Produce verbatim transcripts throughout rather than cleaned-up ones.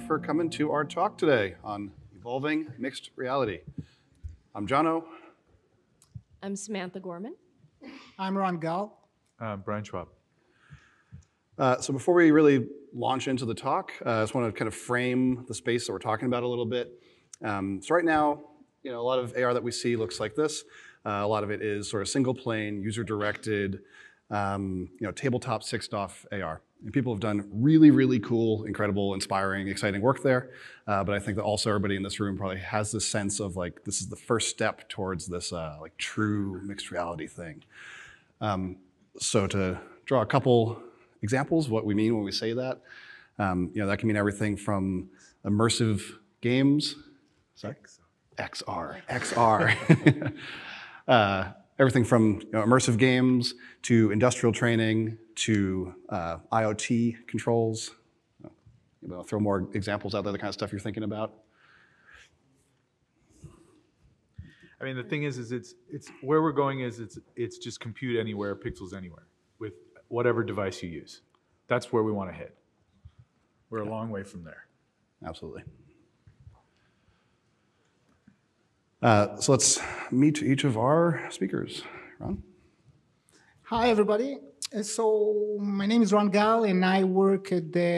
you for coming to our talk today on evolving mixed reality. I'm Jono. I'm Samantha Gorman. I'm Ron Gal. Uh, Brian Schwab. Uh, so before we really launch into the talk, uh, I just want to kind of frame the space that we're talking about a little bit. Um, so right now, you know, a lot of A R that we see looks like this. Uh, a lot of it is sort of single plane, user-directed, um, you know, tabletop six D O F A R. And people have done really, really cool, incredible, inspiring, exciting work there. Uh, but I think that also everybody in this room probably has this sense of like, this is the first step towards this uh, like true mixed reality thing. Um, so to draw a couple examples of what we mean when we say that, um, you know, that can mean everything from immersive games, sorry? X R, X R. uh, everything from you know, immersive games to industrial training to uh, I O T controls. You know, I'll throw more examples out there, the kind of stuff you're thinking about. I mean, the thing is, is it's it's where we're going is it's it's just compute anywhere, pixels anywhere, with whatever device you use. That's where we want to hit. We're a yeah. long way from there. Absolutely. Uh, so let's meet each of our speakers. Ron? Hi, everybody. So my name is Ron Gal, and I work at the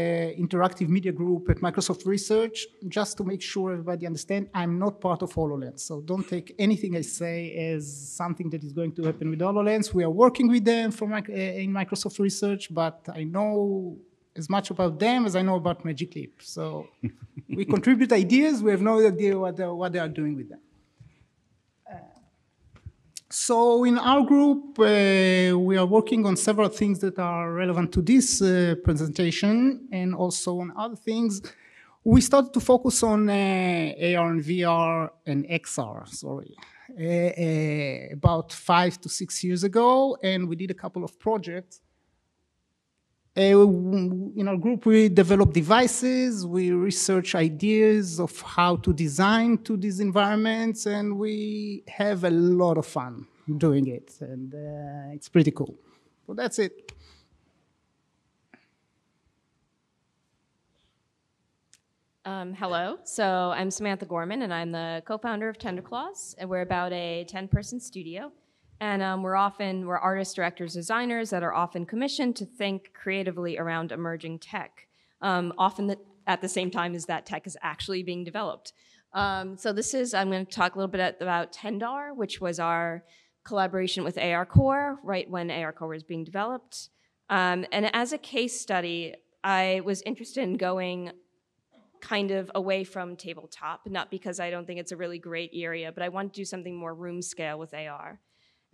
Interactive Media Group at Microsoft Research. Just to make sure everybody understands, I'm not part of HoloLens. So don't take anything I say as something that is going to happen with HoloLens. We are working with them for, uh, in Microsoft Research, but I know as much about them as I know about Magic Leap. So we contribute ideas. We have no idea what, uh, what they are doing with them. So in our group, uh, we are working on several things that are relevant to this uh, presentation and also on other things. We started to focus on uh, A R and V R and X R, sorry, uh, uh, about five to six years ago, and we did a couple of projects. Uh, in our group, we develop devices, we research ideas of how to design to these environments, and we have a lot of fun doing it, and uh, it's pretty cool. Well, that's it. Um, hello, so I'm Samantha Gorman, and I'm the co-founder of Tenderclaws, and we're about a ten-person studio. And um, we're often, we're artists, directors, designers that are often commissioned to think creatively around emerging tech, um, often the, at the same time as that tech is actually being developed. Um, so this is, I'm going to talk a little bit about Tendar, which was our collaboration with ARCore, right when ARCore was being developed. Um, and as a case study, I was interested in going kind of away from tabletop, not because I don't think it's a really great area, but I wanted to do something more room scale with A R.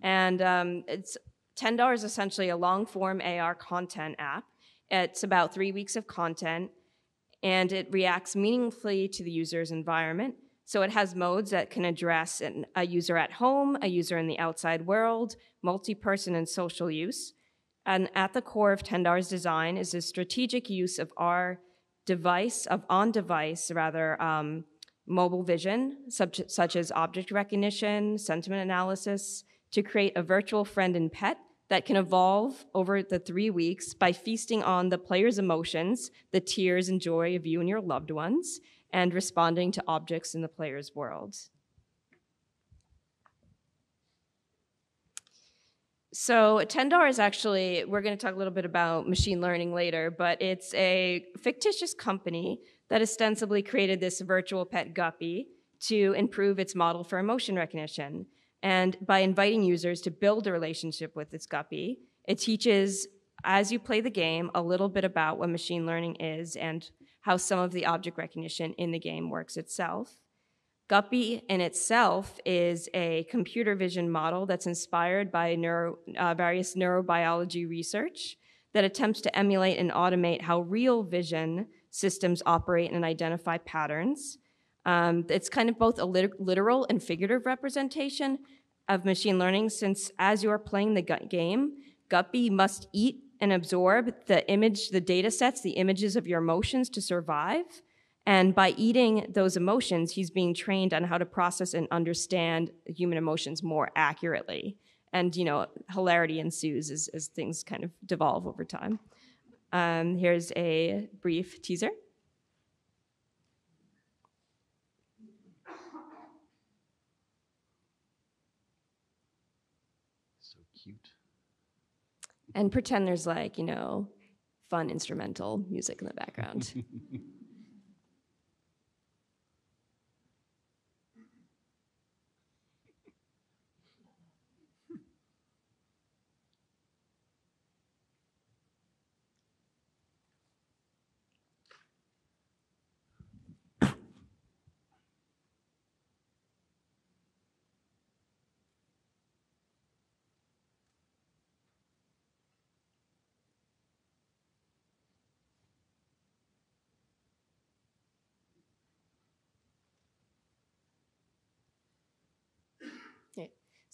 And um, it's, Tendar is essentially a long-form A R content app. It's about three weeks of content, and it reacts meaningfully to the user's environment. So it has modes that can address an, a user at home, a user in the outside world, multi-person and social use. And at the core of Tendar's design is a strategic use of our device, of on-device, rather, um, mobile vision, such, such as object recognition, sentiment analysis, to create a virtual friend and pet that can evolve over the three weeks by feasting on the player's emotions, the tears and joy of you and your loved ones, and responding to objects in the player's world. So Tendar is actually, we're gonna talk a little bit about machine learning later, but it's a fictitious company that ostensibly created this virtual pet Guppy to improve its model for emotion recognition. And by inviting users to build a relationship with its Guppy, it teaches, as you play the game, a little bit about what machine learning is and how some of the object recognition in the game works itself. Guppy in itself is a computer vision model that's inspired by neuro, uh, various neurobiology research that attempts to emulate and automate how real vision systems operate and identify patterns. Um, it's kind of both a lit literal and figurative representation of machine learning, since as you are playing the game, Guppy must eat and absorb the image, the data sets, the images of your emotions to survive. And by eating those emotions, he's being trained on how to process and understand human emotions more accurately. And, you know, hilarity ensues as, as things kind of devolve over time. Um, here's a brief teaser. and pretend there's like, you know, fun instrumental music in the background.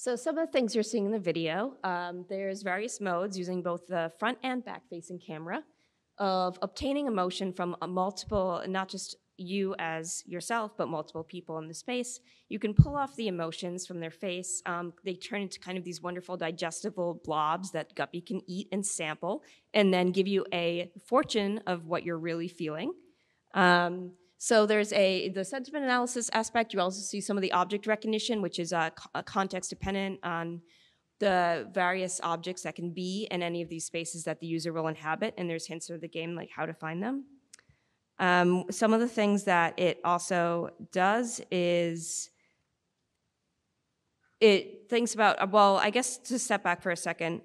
So some of the things you're seeing in the video, um, there's various modes using both the front and back-facing camera of obtaining emotion from a multiple, not just you as yourself, but multiple people in the space. You can pull off the emotions from their face. Um, they turn into kind of these wonderful digestible blobs that Guppy can eat and sample, and then give you a fortune of what you're really feeling. Um, So there's a, the sentiment analysis aspect. You also see some of the object recognition, which is uh, co context dependent on the various objects that can be in any of these spaces that the user will inhabit, and there's hints of the game, like how to find them. Um, some of the things that it also does is it thinks about, well, I guess to step back for a second,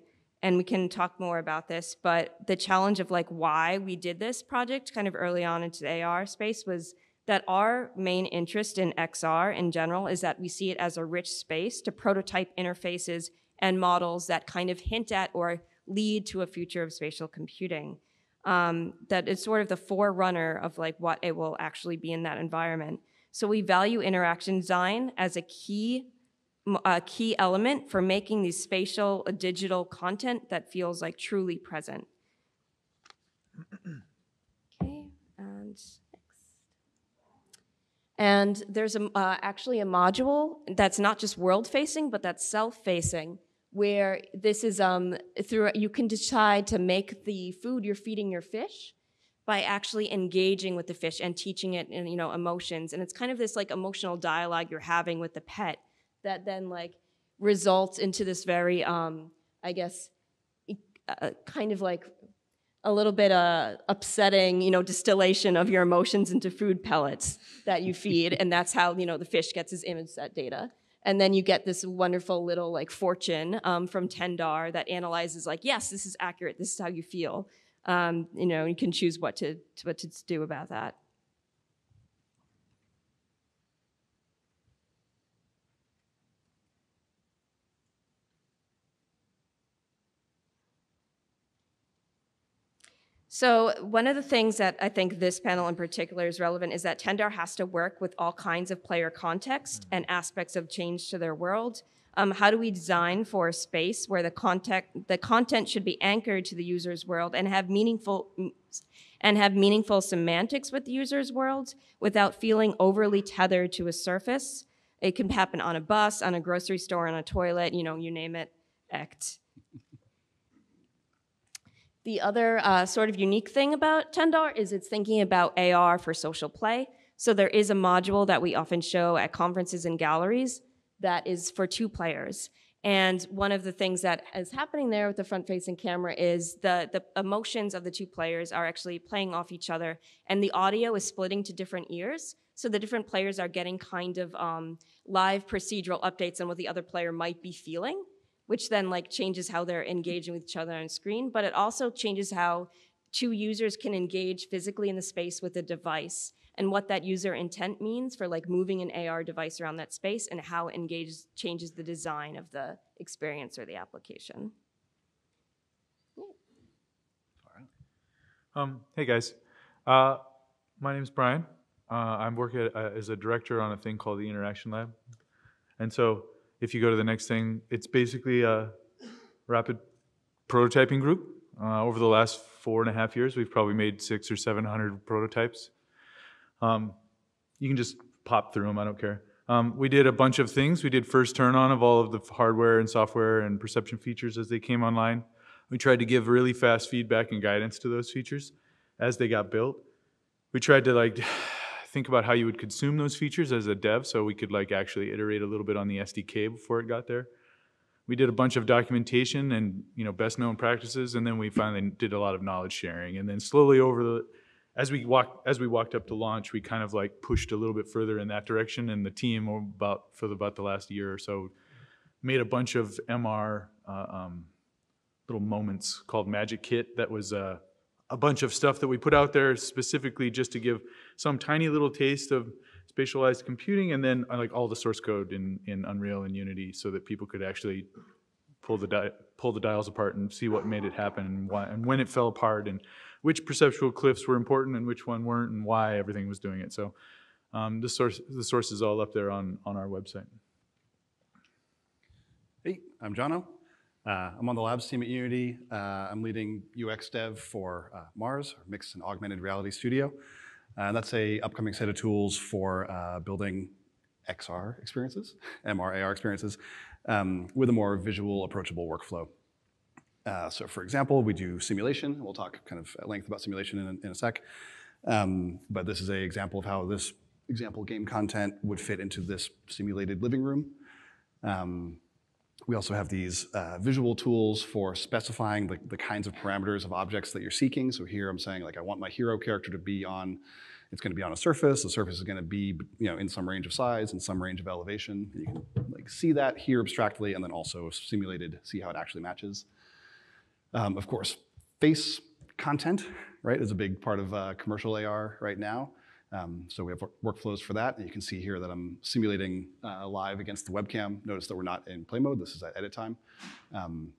and we can talk more about this, but the challenge of like why we did this project kind of early on into the A R space was that our main interest in X R in general is that we see it as a rich space to prototype interfaces and models that kind of hint at or lead to a future of spatial computing. Um, that it's sort of the forerunner of like what it will actually be in that environment. So we value interaction design as a key a key element for making these spatial digital content that feels like truly present. Okay, and next. And there's a, uh, actually a module that's not just world-facing, but that's self-facing, where this is, um, through, you can decide to make the food you're feeding your fish by actually engaging with the fish and teaching it, and, you know, emotions. And it's kind of this like emotional dialogue you're having with the pet that then like results into this very, um, I guess, uh, kind of like a little bit uh, upsetting, you know, distillation of your emotions into food pellets that you feed, and that's how, you know, the fish gets his image set data. And then you get this wonderful little like fortune um, from Tendar that analyzes like, yes, this is accurate, this is how you feel. Um, you know, you can choose what to, what to do about that. So one of the things that I think this panel in particular is relevant is that Tendar has to work with all kinds of player context and aspects of change to their world. Um, how do we design for a space where the content the content should be anchored to the user's world and have meaningful and have meaningful semantics with the user's world without feeling overly tethered to a surface? It can happen on a bus, on a grocery store, on a toilet, you know, you name it, act. The other uh, sort of unique thing about Tendar is it's thinking about A R for social play. So there is a module that we often show at conferences and galleries that is for two players. And one of the things that is happening there with the front-facing camera is the, the emotions of the two players are actually playing off each other, and the audio is splitting to different ears. So the different players are getting kind of um, live procedural updates on what the other player might be feeling, which then like changes how they're engaging with each other on screen, but it also changes how two users can engage physically in the space with a device and what that user intent means for like moving an A R device around that space and how it engages, changes the design of the experience or the application. Um, hey guys, uh, my name's Brian. Uh, I'm working at, uh, as a director on a thing called the Interaction Lab. And so, if you go to the next thing, it's basically a rapid prototyping group. Uh, over the last four and a half years, we've probably made six or seven hundred prototypes. Um, you can just pop through them, I don't care. Um, we did a bunch of things. We did first turn on of all of the hardware and software and perception features as they came online. We tried to give really fast feedback and guidance to those features as they got built. We tried to like think about how you would consume those features as a dev, so we could like actually iterate a little bit on the S D K before it got there. we did a bunch of documentation and, you know, best known practices, and then we finally did a lot of knowledge sharing. And then slowly over the, as we walked, as we walked up to launch, we kind of like pushed a little bit further in that direction. And the team, about for the, about the last year or so, made a bunch of M R uh, um, little moments called Magic Kit. That was uh, a bunch of stuff that we put out there specifically just to give some tiny little taste of spatialized computing, and then uh, like all the source code in, in Unreal and Unity, so that people could actually pull the di pull the dials apart and see what made it happen, and why, and when it fell apart, and which perceptual cliffs were important and which one weren't, and why everything was doing it. So um, the source the source is all up there on on our website. Hey, I'm Jono. Uh, I'm on the labs team at Unity. Uh, I'm leading U X dev for uh, Mars, or Mixed and Augmented Reality Studio. Uh, that's a upcoming set of tools for uh, building X R experiences, M R, A R experiences, um, with a more visual, approachable workflow. Uh, so for example, we do simulation. We'll talk kind of at length about simulation in, in a sec. Um, but this is an example of how this example game content would fit into this simulated living room. Um, We also have these uh, visual tools for specifying the, the kinds of parameters of objects that you're seeking. So here I'm saying, like, I want my hero character to be on, it's gonna be on a surface, the surface is gonna be, you know, in some range of size, in some range of elevation. You can like see that here abstractly, and then also simulated, see how it actually matches. Um, of course, face content, right, is a big part of uh, commercial A R right now. Um, so we have workflows for that, and you can see here that I'm simulating uh, live against the webcam. Notice that we're not in play mode, this is at edit time. Um,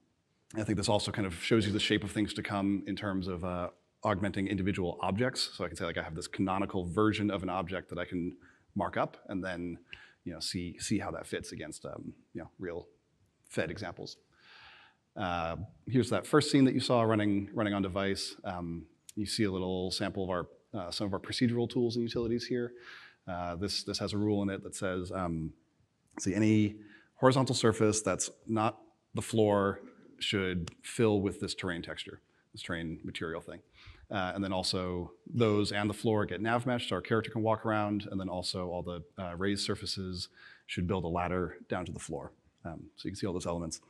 I think this also kind of shows you the shape of things to come in terms of uh, augmenting individual objects. So I can say, like, I have this canonical version of an object that I can mark up, and then, you know, see, see how that fits against um, you know, real fed examples. Uh, here's that first scene that you saw running, running on device. Um, you see a little sample of our Uh, some of our procedural tools and utilities here. Uh, this, this has a rule in it that says, um, see, any horizontal surface that's not the floor should fill with this terrain texture, this terrain material thing. Uh, and then also those and the floor get nav meshed, so our character can walk around, and then also all the uh, raised surfaces should build a ladder down to the floor. Um, so you can see all those elements.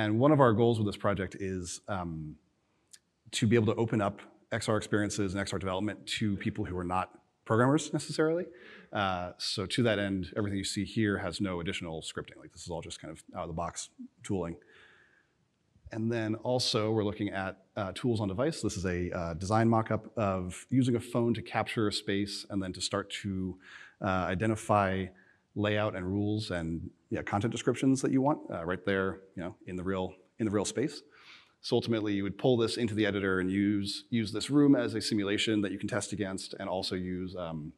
And one of our goals with this project is um, to be able to open up X R experiences and X R development to people who are not programmers necessarily. Uh, so to that end, everything you see here has no additional scripting. Like, this is all just kind of out of the box tooling. And then also we're looking at uh, tools on device. This is a uh, design mock-up of using a phone to capture a space and then to start to uh, identify layout and rules and yeah, content descriptions that you want uh, right there, you know, in the real, in the real space. So ultimately, you would pull this into the editor and use, use this room as a simulation that you can test against, and also use um,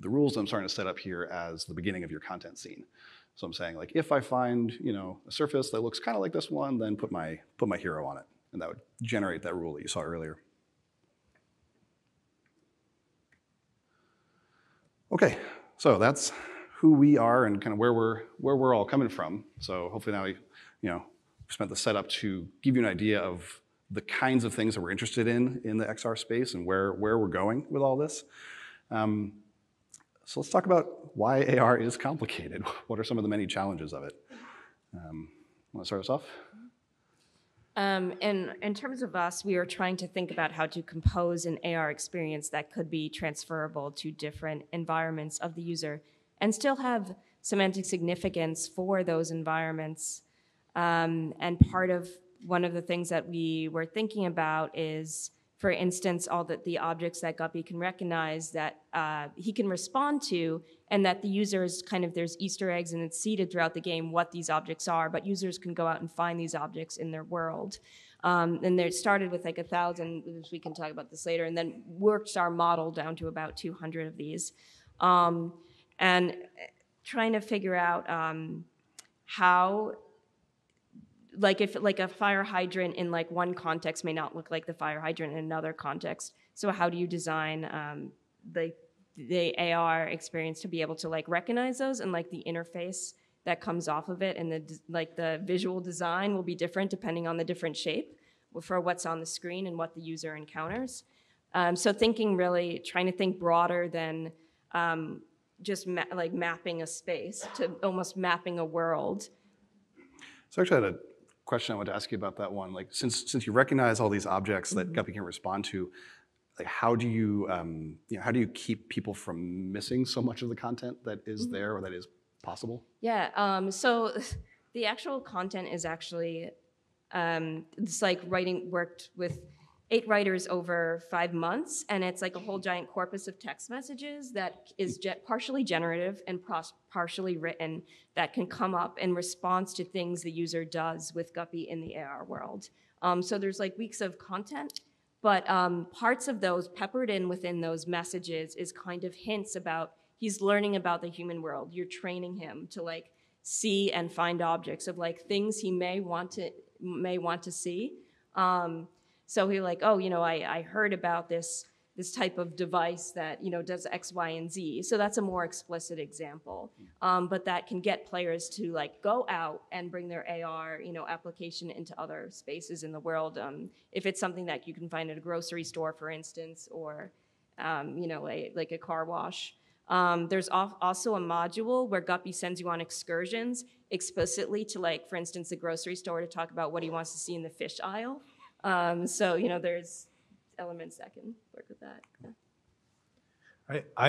the rules that I'm starting to set up here as the beginning of your content scene. So I'm saying, like, if I find, you know, a surface that looks kind of like this one, then put my, put my hero on it. And that would generate that rule that you saw earlier. Okay, so that's who we are and kind of where we're, where we're all coming from. So hopefully now, we, you know, spent the setup to give you an idea of the kinds of things that we're interested in in the X R space and where, where we're going with all this. Um, so let's talk about why A R is complicated. What are some of the many challenges of it? Um, want to start us off? Um, and in terms of us, we are trying to think about how to compose an A R experience that could be transferable to different environments of the user and still have semantic significance for those environments. Um, and part of one of the things that we were thinking about is, for instance, all the, the objects that Guppy can recognize that uh, he can respond to, and that the users kind of, there's Easter eggs and it's seeded throughout the game what these objects are, but users can go out and find these objects in their world. Um, and it started with like a thousand, we can talk about this later, and then worked our model down to about two hundred of these. Um, and trying to figure out um, how, like if like a fire hydrant in like one context may not look like the fire hydrant in another context. So how do you design um, the, the A R experience to be able to like recognize those, and like the interface that comes off of it, and the like the visual design will be different depending on the different shape for what's on the screen and what the user encounters. Um, so thinking really, trying to think broader than um, just ma like mapping a space, to almost mapping a world. So I actually had a question I wanted to ask you about that one. Like, since since you recognize all these objects that mm-hmm. Guppy can respond to, like, how do you um, you know, how do you keep people from missing so much of the content that is mm-hmm. there or that is possible? Yeah. Um, so the actual content is actually um, it's like writing worked with eight writers over five months, and it's like a whole giant corpus of text messages that is ge partially generative and partially written that can come up in response to things the user does with Guppy in the A R world. Um, so there's like weeks of content, but um, parts of those peppered in within those messages is kind of hints about he's learning about the human world. You're training him to like see and find objects of like things he may want to may want to see. Um, So he's like, oh, you know, I, I heard about this, this type of device that, you know, does X, Y, and Z. So that's a more explicit example. Um, but that can get players to, like, go out and bring their A R, you know, application into other spaces in the world. Um, if it's something that you can find at a grocery store, for instance, or, um, you know, a, like a car wash. Um, there's also a module where Guppy sends you on excursions explicitly to, like, for instance, the grocery store to talk about what he wants to see in the fish aisle. Um, so, you know, there's elements that can work with that. Yeah. I, I,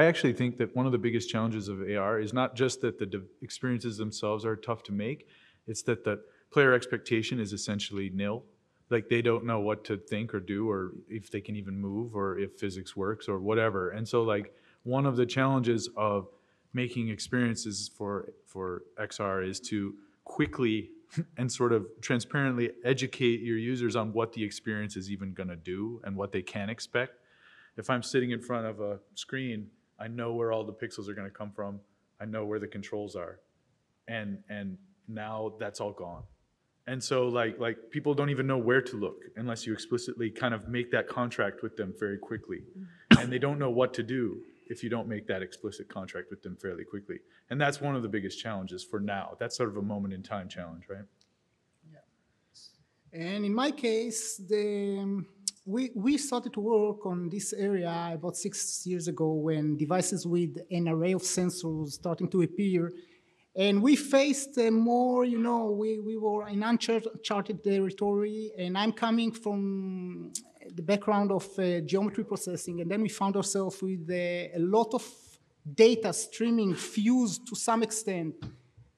I actually think that one of the biggest challenges of A R is not just that the experiences themselves are tough to make, it's that the player expectation is essentially nil. Like, they don't know what to think or do, or if they can even move, or if physics works, or whatever. And so, like, one of the challenges of making experiences for, for X R is to quickly and sort of transparently educate your users on what the experience is even gonna do and what they can expect. If I'm sitting in front of a screen, I know where all the pixels are gonna come from. I know where the controls are. And, and now that's all gone. And so like, like people don't even know where to look unless you explicitly kind of make that contract with them very quickly. And they don't know what to do if you don't make that explicit contract with them fairly quickly. And that's one of the biggest challenges for now. That's sort of a moment in time challenge, right? Yeah. And in my case, the, um, we, we started to work on this area about six years ago when devices with an array of sensors starting to appear. And we faced a more, you know, we, we were in uncharted territory, and I'm coming from the background of uh, geometry processing, and then we found ourselves with uh, a lot of data streaming fused to some extent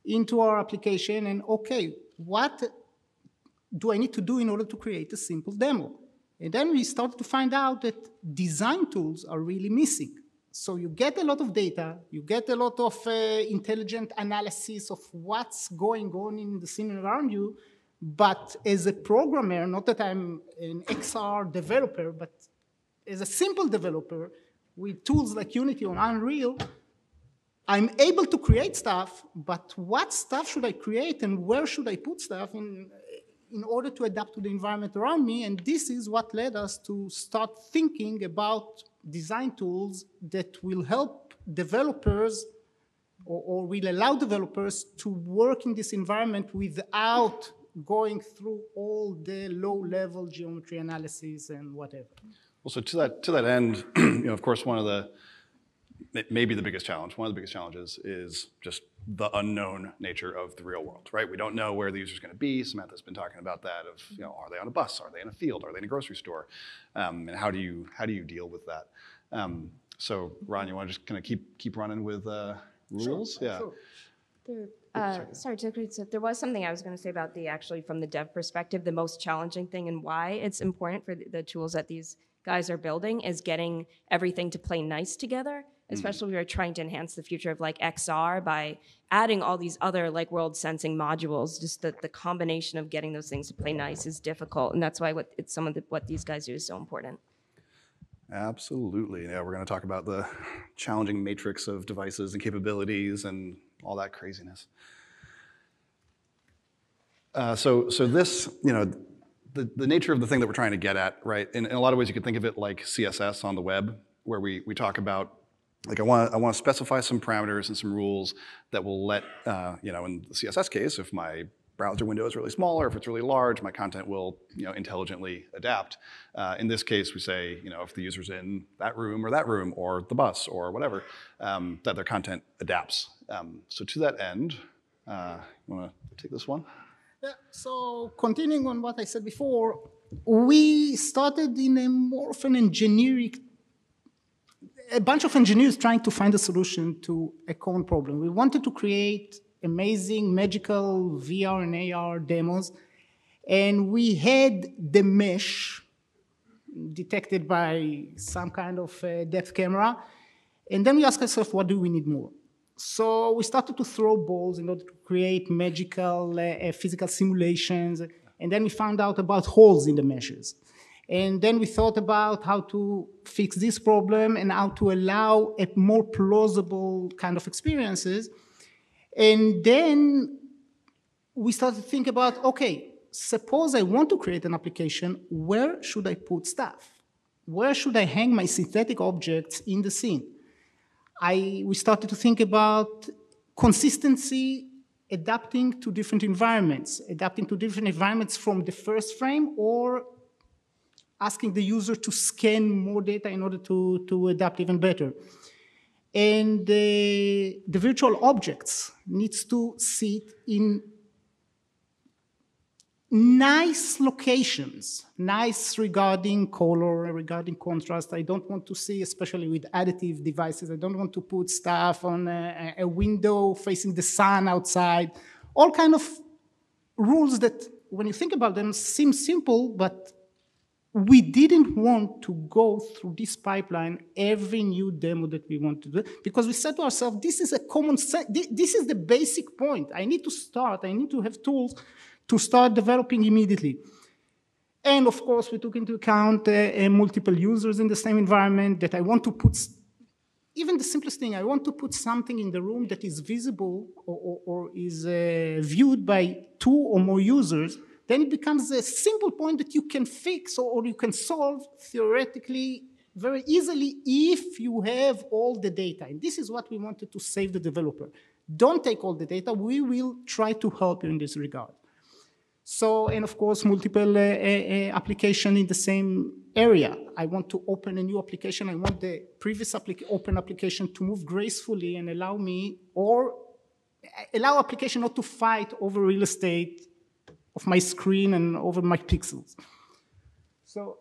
into our application, and okay, what do I need to do in order to create a simple demo? And then we started to find out that design tools are really missing. So you get a lot of data, you get a lot of uh, intelligent analysis of what's going on in the scene around you, but as a programmer, not that I'm an X R developer, but as a simple developer with tools like Unity or Unreal, I'm able to create stuff, but what stuff should I create and where should I put stuff in, in order to adapt to the environment around me? And this is what led us to start thinking about design tools that will help developers or, or will allow developers to work in this environment without going through all the low-level geometry analysis and whatever. Well, so to that, to that end, you know, of course, one of the, maybe the biggest challenge, one of the biggest challenges is just the unknown nature of the real world, right? We don't know where the user's gonna be. Samantha's been talking about that of, you know, are they on a bus? Are they in a field? Are they in a grocery store? Um, and how do you how do you deal with that? Um, so Ron, you wanna just kind of keep keep running with uh, rules? Sure. Yeah. Sure. There, uh, Oops, sorry, sorry to, there was something I was gonna say about the, actually from the dev perspective, the most challenging thing and why it's important for the, the tools that these guys are building is getting everything to play nice together. Especially we are trying to enhance the future of like X R by adding all these other like world sensing modules. Just the, the combination of getting those things to play nice is difficult. And that's why what it's some of the, what these guys do is so important. Absolutely. Yeah, we're going to talk about the challenging matrix of devices and capabilities and all that craziness. Uh, so, so this, you know, the, the nature of the thing that we're trying to get at, right? In, in a lot of ways you could think of it like C S S on the web, where we, we talk about, like, I want to I want to specify some parameters and some rules that will let, uh, you know, in the C S S case, if my browser window is really small or if it's really large, my content will, you know, intelligently adapt. Uh, in this case, we say, you know, if the user's in that room or that room or the bus or whatever, um, that their content adapts. Um, so to that end, Uh, you want to take this one? Yeah, so continuing on what I said before, we started in a more of an engineering, a bunch of engineers trying to find a solution to a common problem. We wanted to create amazing, magical V R and A R demos, and we had the mesh detected by some kind of uh, depth camera, and then we asked ourselves, what do we need more? So we started to throw balls in order to create magical uh, physical simulations, and then we found out about holes in the meshes. And then we thought about how to fix this problem and how to allow a more plausible kind of experiences. And then we started to think about, okay, suppose I want to create an application, where should I put stuff? Where should I hang my synthetic objects in the scene? I, we started to think about consistency, adapting to different environments, adapting to different environments from the first frame, or asking the user to scan more data in order to, to adapt even better. And the, the virtual objects needs to sit in nice locations, nice regarding color, regarding contrast. I don't want to see, especially with additive devices, I don't want to put stuff on a, a window facing the sun outside. All kind of rules that, when you think about them, seem simple, but we didn't want to go through this pipeline every new demo that we want to do, because we said to ourselves, this is a common sense, this is the basic point. I need to start, I need to have tools to start developing immediately. And of course, we took into account uh, uh, multiple users in the same environment, that I want to put, even the simplest thing, I want to put something in the room that is visible or, or, or is uh, viewed by two or more users. Then it becomes a simple point that you can fix or, or you can solve theoretically very easily if you have all the data. And this is what we wanted to save the developer. Don't take all the data. We will try to help you in this regard. So, and of course, multiple uh, uh, application in the same area. I want to open a new application. I want the previous applic- open application to move gracefully and allow me, or allow application not to fight over real estate of my screen and over my pixels. So,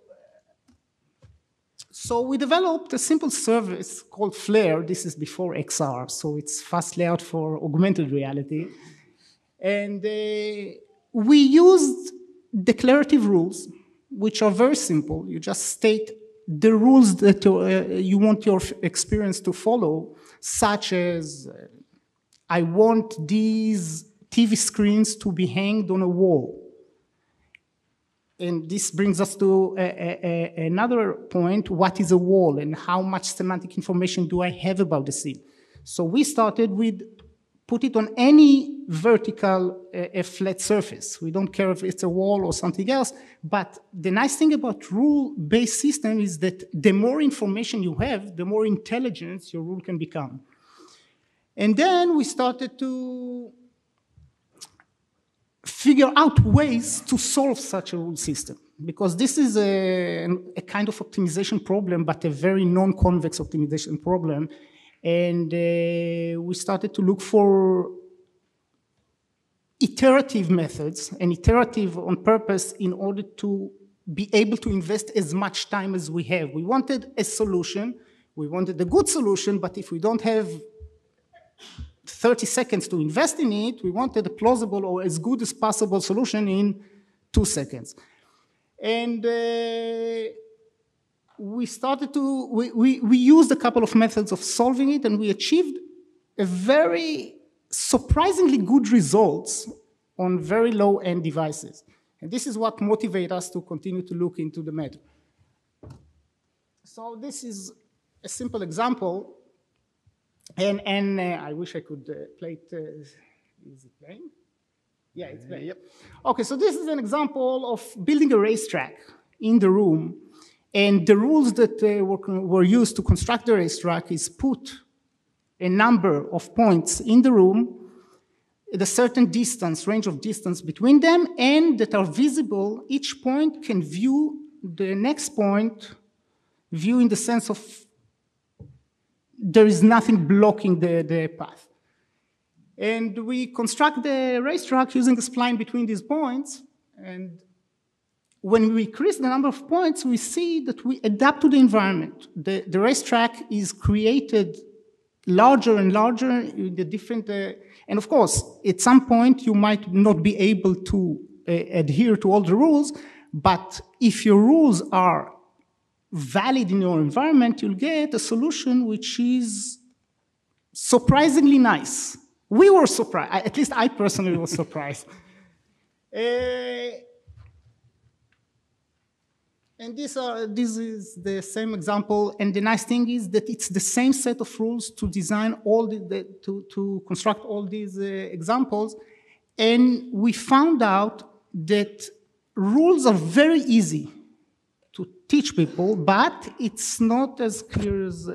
so we developed a simple service called Flare. This is before X R, so it's fast layout for augmented reality. And uh, we used declarative rules, which are very simple. You just state the rules that uh, you want your experience to follow, such as, uh, I want these T V screens to be hanged on a wall. And this brings us to a, a, a, another point, what is a wall and how much semantic information do I have about the scene? So we started with, put it on any vertical uh, a flat surface. We don't care if it's a wall or something else, but the nice thing about rule-based system is that the more information you have, the more intelligence your rule can become. And then we started to figure out ways to solve such a rule system, because this is a, a kind of optimization problem, but a very non-convex optimization problem. And uh, we started to look for iterative methods, and iterative on purpose, in order to be able to invest as much time as we have. We wanted a solution, we wanted a good solution, but if we don't have thirty seconds to invest in it, we wanted a plausible or as good as possible solution in two seconds. And uh, we started to, we, we, we used a couple of methods of solving it, and we achieved a very surprisingly good results on very low-end devices. And this is what motivated us to continue to look into the matter. So this is a simple example. And, and uh, I wish I could uh, play it. Uh, is it playing? Yeah, it's playing. Uh, yep. Okay, so this is an example of building a racetrack in the room. And the rules that uh, were, were used to construct the racetrack is put a number of points in the room at a certain distance, range of distance between them, and that are visible. Each point can view the next point, view in the sense of there is nothing blocking the, the path. And we construct the racetrack using a spline between these points. And when we increase the number of points, we see that we adapt to the environment. The, the racetrack is created larger and larger in the different, uh, and of course, at some point, you might not be able to uh, adhere to all the rules, but if your rules are valid in your environment, you'll get a solution which is surprisingly nice. We were surprised, at least I personally was surprised. Uh, and this, are, this is the same example, and the nice thing is that it's the same set of rules to design all the, the to, to construct all these uh, examples, and we found out that rules are very easy to teach people, but it's not as clear as...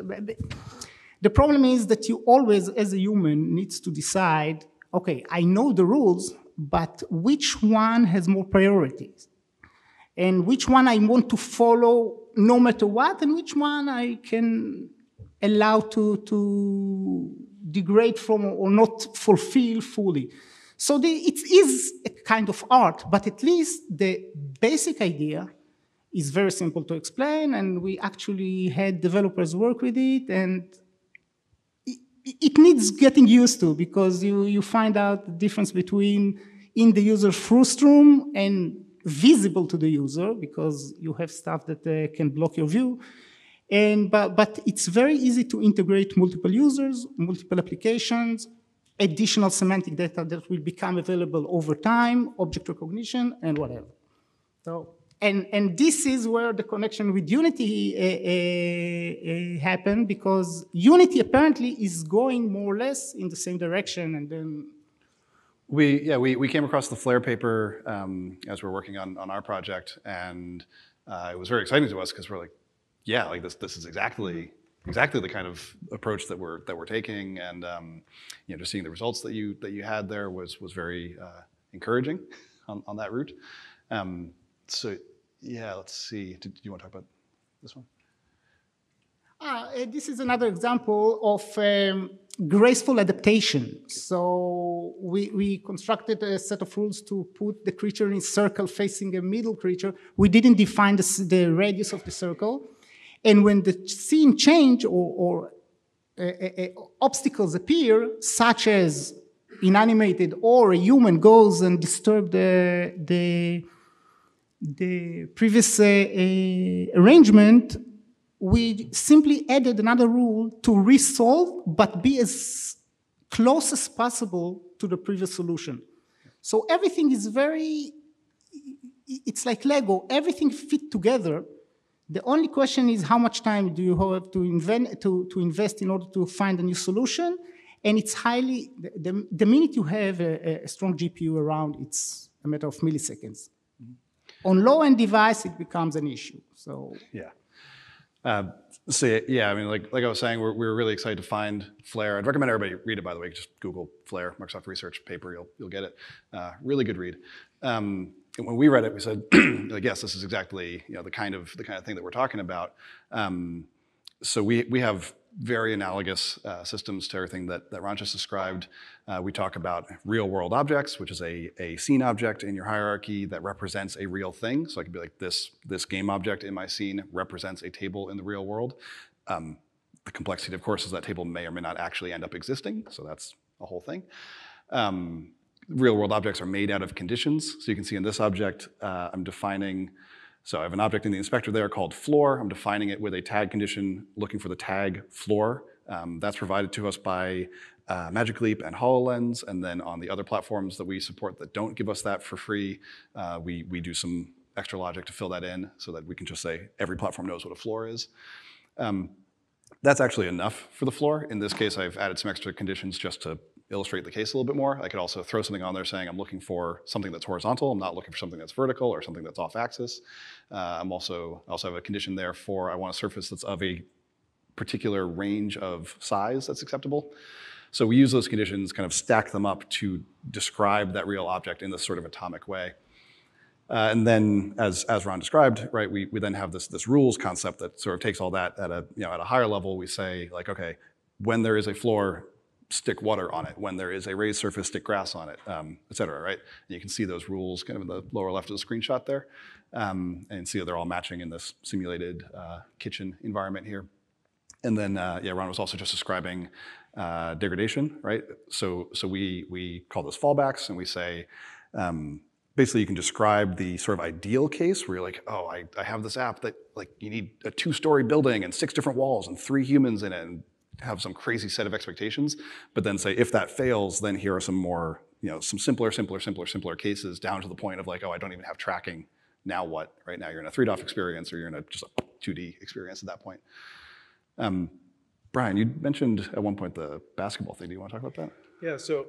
The problem is that you always, as a human, needs to decide, okay, I know the rules, but which one has more priorities? And which one I want to follow no matter what, and which one I can allow to, to degrade from or not fulfill fully. So the, it is a kind of art, but at least the basic idea is very simple to explain, and we actually had developers work with it, and it needs getting used to, because you, you find out the difference between in the user's frustum and visible to the user, because you have stuff that uh, can block your view. And, but, but it's very easy to integrate multiple users, multiple applications, additional semantic data that will become available over time, object recognition, and whatever. So, and, and this is where the connection with Unity uh, uh, uh, happened, because Unity apparently is going more or less in the same direction. And then we yeah we, we came across the Flare paper um, as we were working on on our project, and uh, it was very exciting to us because we're like, yeah, like this this is exactly exactly the kind of approach that we're that we're taking, and um, you know, just seeing the results that you that you had there was was very uh, encouraging on, on that route. Um, so. Yeah, let's see. Do you want to talk about this one? Ah, uh, this is another example of um, graceful adaptation. So we, we constructed a set of rules to put the creature in a circle facing a middle creature. We didn't define the, the radius of the circle. And when the scene change or, or uh, uh, obstacles appear, such as inanimated or a human goes and disturbs the... the the previous uh, uh, arrangement, we simply added another rule to resolve, but be as close as possible to the previous solution. So everything is very, it's like Lego, everything fit together. The only question is how much time do you have to, invent, to, to invest in order to find a new solution? And it's highly, the, the minute you have a, a strong G P U around, it's a matter of milliseconds. On low-end device, it becomes an issue. So yeah, uh, so yeah, I mean, like like I was saying, we're we're really excited to find Flare. I'd recommend everybody read it. By the way, just Google Flare, Microsoft Research paper. You'll you'll get it. Uh, really good read. Um, and when we read it, we said, like, yes, this is exactly you know the kind of the kind of thing that we're talking about. Um, so we we have very analogous uh, systems to everything that, that Ron just described. Uh, we talk about real-world objects, which is a, a scene object in your hierarchy that represents a real thing. So I could be like, this, this game object in my scene represents a table in the real world. Um, the complexity, of course, is that table may or may not actually end up existing, so that's a whole thing. Um, real-world objects are made out of conditions. So you can see in this object, uh, I'm defining So I have an object in the inspector there called floor. I'm defining it with a tag condition, looking for the tag floor. Um, that's provided to us by uh, Magic Leap and HoloLens. And then on the other platforms that we support that don't give us that for free, uh, we, we do some extra logic to fill that in so that we can just say every platform knows what a floor is. Um, that's actually enough for the floor. In this case, I've added some extra conditions just to illustrate the case a little bit more. I could also throw something on there saying I'm looking for something that's horizontal. I'm not looking for something that's vertical or something that's off axis. Uh, I'm also, I also have a condition there for I want a surface that's of a particular range of size that's acceptable. So we use those conditions, kind of stack them up to describe that real object in this sort of atomic way. Uh, and then, as as Ron described, right, we we then have this this rules concept that sort of takes all that at a you know at a higher level. We say like, okay, when there is a floor, stick water on it when there is a raised surface, stick grass on it, um, et cetera, right? And you can see those rules kind of in the lower left of the screenshot there, um, and see how they're all matching in this simulated uh, kitchen environment here. And then, uh, yeah, Ron was also just describing uh, degradation, right? So, so we, we call those fallbacks, and we say, um, basically you can describe the sort of ideal case where you're like, oh, I, I have this app that like you need a two-story building and six different walls and three humans in it and have some crazy set of expectations, but then say, if that fails, then here are some more, you know, some simpler, simpler, simpler, simpler cases down to the point of like, oh, I don't even have tracking. Now what, right? Now you're in a three D O F experience, or you're in a just a two D experience at that point. Um, Brian, you mentioned at one point the basketball thing. Do you want to talk about that? Yeah, so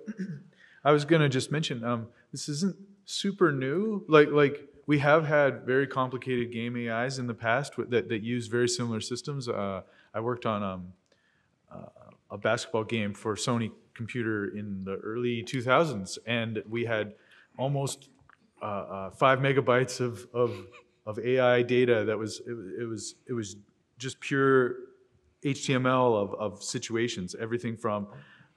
I was going to just mention, um, this isn't super new. Like, like we have had very complicated game A Is in the past that, that use very similar systems. Uh, I worked on um, uh, a basketball game for Sony Computer in the early two thousands, and we had almost uh, uh, five megabytes of, of, of A I data that was, it, it was, it was just pure H T M L of, of situations, everything from,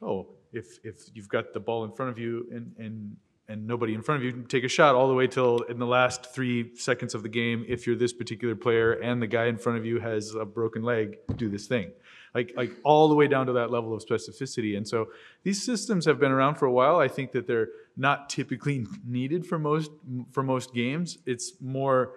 oh, if, if you've got the ball in front of you and, and, and nobody in front of you, take a shot, all the way till in the last three seconds of the game, if you're this particular player and the guy in front of you has a broken leg, do this thing. Like, like all the way down to that level of specificity. And so these systems have been around for a while. I think that they're not typically needed for most, for most games. It's more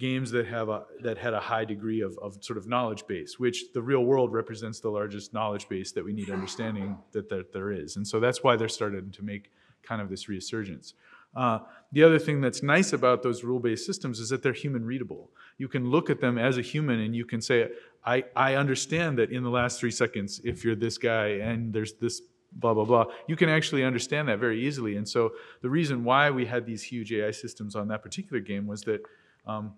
games that have a, that had a high degree of, of sort of knowledge base, which the real world represents the largest knowledge base that we need understanding that, that there is. And so that's why they're starting to make kind of this resurgence. Uh, the other thing that's nice about those rule-based systems is that they're human readable. You can look at them as a human and you can say, I, I understand that in the last three seconds, if you're this guy and there's this blah, blah, blah. You can actually understand that very easily. And so the reason why we had these huge A I systems on that particular game was that um,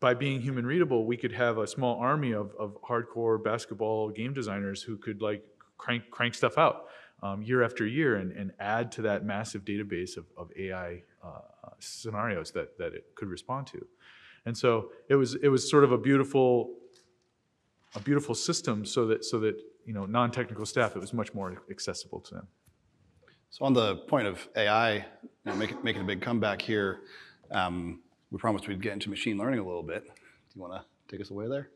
by being human readable, we could have a small army of, of hardcore basketball game designers who could like crank, crank stuff out um, year after year and, and add to that massive database of, of A I uh, scenarios that, that it could respond to. And so it was, it was sort of a beautiful, a beautiful system so that, so that you know, non-technical staff, it was much more accessible to them. So on the point of A I, you know, make, making a big comeback here, um, we promised we'd get into machine learning a little bit. Do you want to take us away there?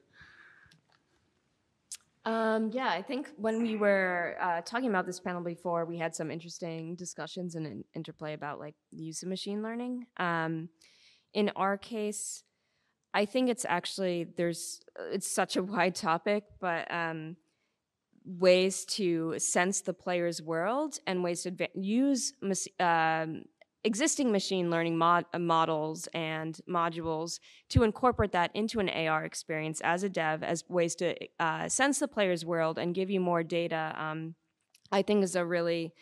Um, yeah, I think when we were uh, talking about this panel before, we had some interesting discussions and an interplay about like the use of machine learning. Um, in our case, I think it's actually, there's, it's such a wide topic, but um, ways to sense the player's world and ways to use um, existing machine learning mod models and modules to incorporate that into an A R experience as a dev, as ways to uh, sense the player's world and give you more data, um, I think is a really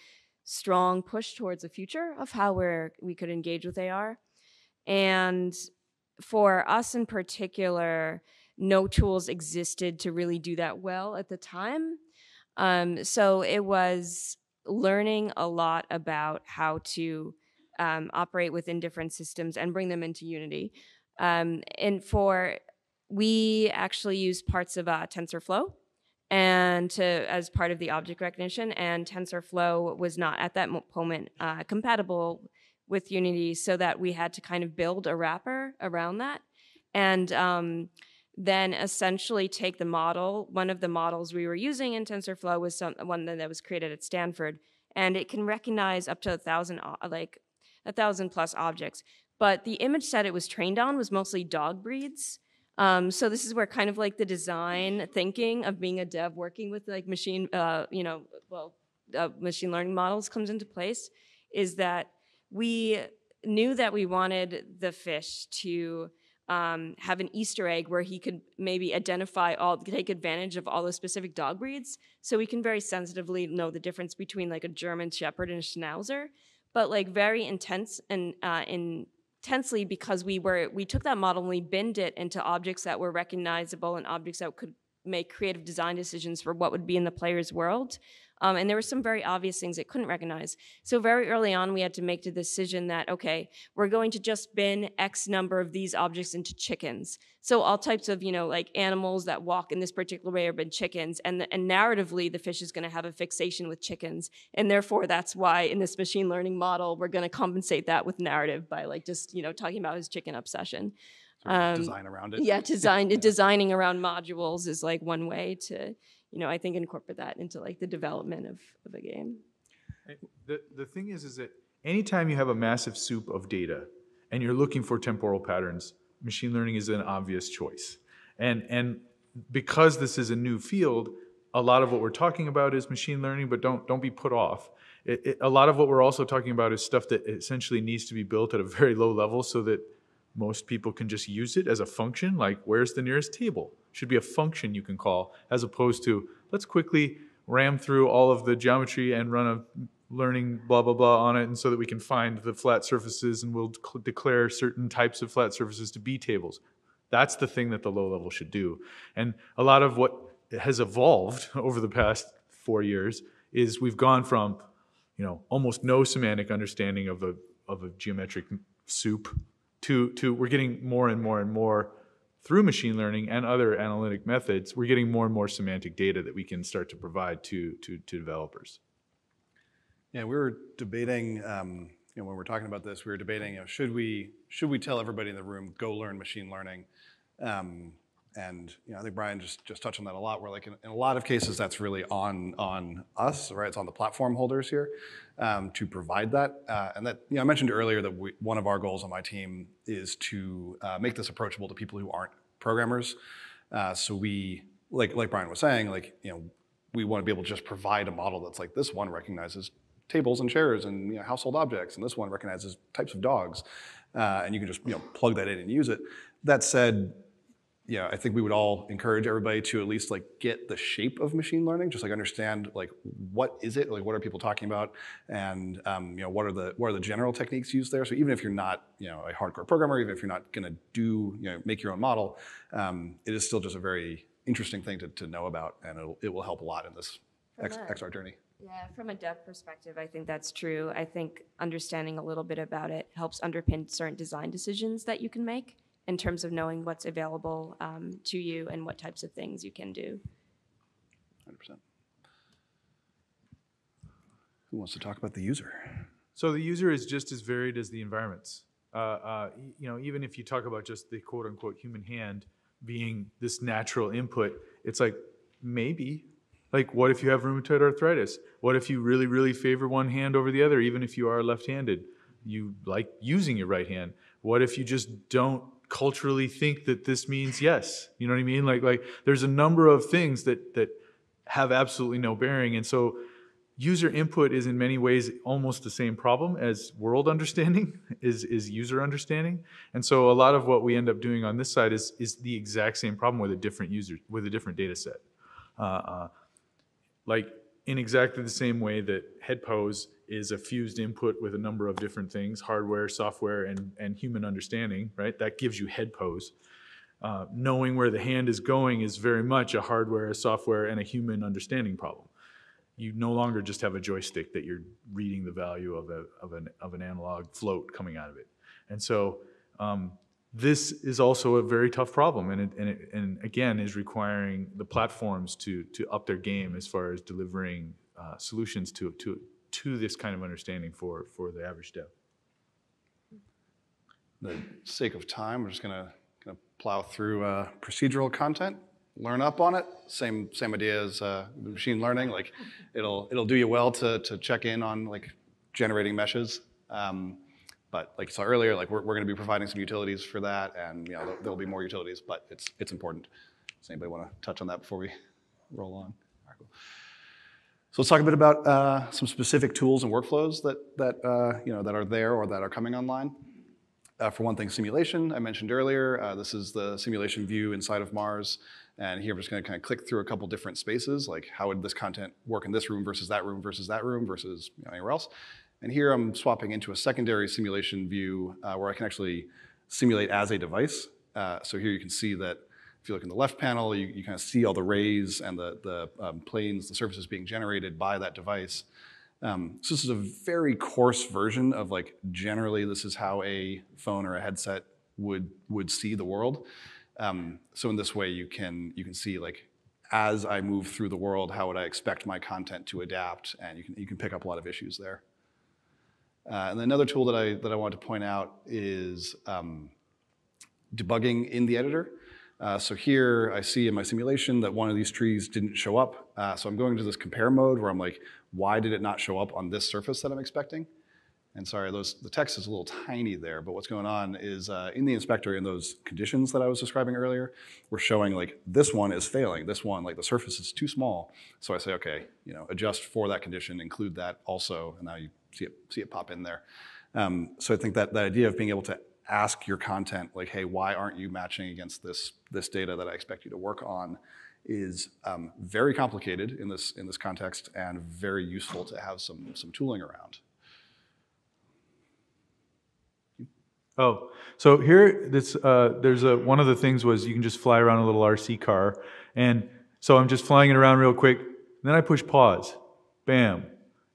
strong push towards the future of how we're, we could engage with A R. And for us in particular, no tools existed to really do that well at the time. Um, so it was learning a lot about how to Um, operate within different systems and bring them into Unity. Um, and for, we actually use parts of uh, TensorFlow and to, as part of the object recognition, and TensorFlow was not at that moment uh, compatible with Unity, so that we had to kind of build a wrapper around that. And um, then essentially take the model, one of the models we were using in TensorFlow was some, one that was created at Stanford, and it can recognize up to a thousand, like, a thousand plus objects. But the image set it was trained on was mostly dog breeds. Um, so this is where kind of like the design thinking of being a dev working with like machine, uh, you know, well, uh, machine learning models comes into place, is that we knew that we wanted the fish to um, have an Easter egg where he could maybe identify all, take advantage of all the specific dog breeds. So we can very sensitively know the difference between like a German Shepherd and a Schnauzer. But like very intense and uh, intensely, because we were we took that model and we binned it into objects that were recognizable and objects that could make creative design decisions for what would be in the player's world. Um, and there were some very obvious things it couldn't recognize. So very early on, we had to make the decision that, okay, we're going to just bin X number of these objects into chickens. So all types of, you know, like animals that walk in this particular way are bin chickens. And, the, and narratively, the fish is going to have a fixation with chickens. And therefore, that's why in this machine learning model, we're going to compensate that with narrative by like just, you know, talking about his chicken obsession. Sort of um, design around it. Yeah, design, yeah, designing around modules is like one way to... you know, I think incorporate that into like the development of, of a game. The, the thing is, is that anytime you have a massive soup of data and you're looking for temporal patterns, machine learning is an obvious choice. And, and because this is a new field, a lot of what we're talking about is machine learning, but don't, don't be put off. It, it, a lot of what we're also talking about is stuff that essentially needs to be built at a very low level so that most people can just use it as a function, like where's the nearest table? Should be a function you can call, as opposed to let's quickly ram through all of the geometry and run a learning blah, blah, blah on it, and so that we can find the flat surfaces and we'll declare certain types of flat surfaces to be tables. That's the thing that the low level should do. And a lot of what has evolved over the past four years is we've gone from, you know, almost no semantic understanding of a, of a geometric soup to, to we're getting more and more and more through machine learning and other analytic methods, we're getting more and more semantic data that we can start to provide to, to, to developers. Yeah, we were debating, um, you know, when we were talking about this, we were debating, you know, should we, should we tell everybody in the room, go learn machine learning? Um, and, you know, I think Brian just, just touched on that a lot, where like in, in a lot of cases, that's really on, on us, right? It's on the platform holders here um, to provide that. Uh, and that, you know, I mentioned earlier that we, one of our goals on my team is to uh, make this approachable to people who aren't programmers. Uh, so we, like, like Brian was saying, like, you know, we want to be able to just provide a model that's like, this one recognizes tables and chairs and, you know, household objects, and this one recognizes types of dogs. Uh, and you can just, you know, plug that in and use it. That said, yeah, I think we would all encourage everybody to at least like get the shape of machine learning, just like understand like what is it, like what are people talking about, and um, you know, what are the what are the general techniques used there. So even if you're not, you know, a hardcore programmer, even if you're not going to do, you know, make your own model, um, it is still just a very interesting thing to, to know about, and it'll, it will help a lot in this X, XR journey. Yeah, from a dev perspective, I think that's true. I think understanding a little bit about it helps underpin certain design decisions that you can make, in terms of knowing what's available um, to you and what types of things you can do. one hundred percent. Who wants to talk about the user? So the user is just as varied as the environments. Uh, uh, you know, even if you talk about just the quote unquote human hand being this natural input, it's like maybe, like what if you have rheumatoid arthritis? What if you really, really favor one hand over the other, even if you are left-handed? You like using your right hand. What if you just don't culturally think that this means yes? You know what I mean? Like, like there's a number of things that, that have absolutely no bearing. And so user input is in many ways almost the same problem as world understanding is, is user understanding. And so a lot of what we end up doing on this side is, is the exact same problem with a different user, with a different data set. Uh, uh, like in exactly the same way that head pose is a fused input with a number of different things, hardware, software, and, and human understanding, right? That gives you head pose. Uh, knowing where the hand is going is very much a hardware, a software, and a human understanding problem. You no longer just have a joystick that you're reading the value of, a, of, an, of an analog float coming out of it. And so um, this is also a very tough problem, and, it, and, it, and again, is requiring the platforms to, to up their game as far as delivering uh, solutions to to. to this kind of understanding for, for the average dev. For the sake of time, we're just gonna, gonna plow through uh, procedural content, learn up on it. Same, same idea as uh, machine learning. Like it'll, it'll do you well to, to check in on like generating meshes. Um, but like you saw earlier, like we're, we're gonna be providing some utilities for that, and you know, there'll be more utilities, but it's, it's important. Does anybody wanna touch on that before we roll on? All right, cool. So let's talk a bit about uh, some specific tools and workflows that, that, uh, you know, that are there or that are coming online. Uh, for one thing, simulation, I mentioned earlier. Uh, this is the simulation view inside of Mars. And here I'm just gonna kind of click through a couple different spaces, like how would this content work in this room versus that room versus that room versus you know, anywhere else. And here I'm swapping into a secondary simulation view uh, where I can actually simulate as a device. Uh, so here you can see that if you look in the left panel, you, you kind of see all the rays and the, the um, planes, the surfaces being generated by that device. Um, so this is a very coarse version of, like, generally this is how a phone or a headset would would see the world. Um, so in this way, you can you can see, like, as I move through the world, how would I expect my content to adapt? And you can you can pick up a lot of issues there. Uh, and another tool that I that I want to point out is um, debugging in the editor. Uh, so here I see in my simulation that one of these trees didn't show up. Uh, so I'm going to this compare mode where I'm like, why did it not show up on this surface that I'm expecting? And sorry, those, the text is a little tiny there, but what's going on is uh, in the inspector, in those conditions that I was describing earlier, we're showing like this one is failing, this one, like the surface is too small. So I say, okay, you know, adjust for that condition, include that also, and now you see it, see it pop in there. Um, so I think that that idea of being able to ask your content, like, hey, why aren't you matching against this, this data that I expect you to work on, is um, very complicated in this, in this context, and very useful to have some, some tooling around. Oh, so here, this, uh, there's a, one of the things was you can just fly around a little R C car. And so I'm just flying it around real quick. Then I push pause, bam.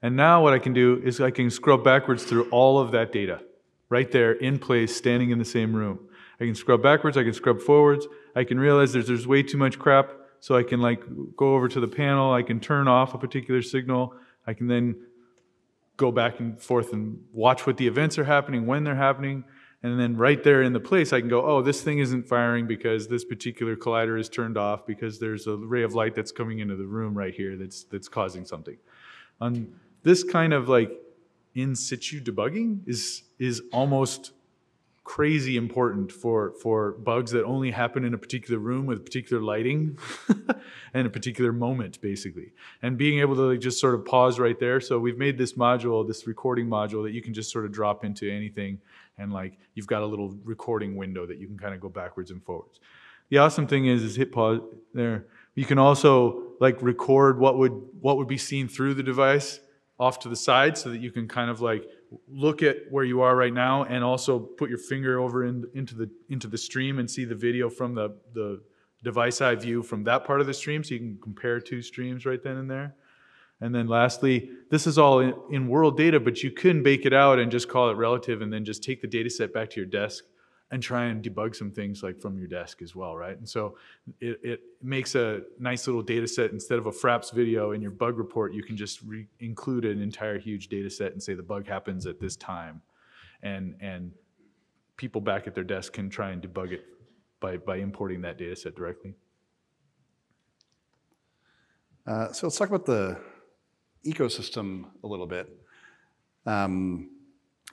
And now what I can do is I can scrub backwards through all of that data. Right there, in place, standing in the same room. I can scrub backwards, I can scrub forwards, I can realize there's, there's way too much crap, so I can like go over to the panel, I can turn off a particular signal, I can then go back and forth and watch what the events are happening, when they're happening, and then right there in the place I can go, oh, this thing isn't firing because this particular collider is turned off because there's a ray of light that's coming into the room right here that's, that's causing something. On this kind of like in situ debugging is is almost crazy important for, for bugs that only happen in a particular room with particular lighting and a particular moment, basically. And being able to like just sort of pause right there. So we've made this module, this recording module that you can just sort of drop into anything, and like you've got a little recording window that you can kind of go backwards and forwards. The awesome thing is, is hit pause there. You can also like record what would, what would be seen through the device off to the side so that you can kind of like look at where you are right now and also put your finger over in, into the into the stream and see the video from the, the device eye view from that part of the stream, so you can compare two streams right then and there. And then lastly, this is all in, in world data, but you can bake it out and just call it relative and then just take the data set back to your desk and try and debug some things like from your desk as well, right? And so it, it makes a nice little data set. Instead of a Fraps video in your bug report, you can just re include an entire huge data set and say the bug happens at this time. And, and people back at their desk can try and debug it by, by importing that data set directly. Uh, so let's talk about the ecosystem a little bit. Um,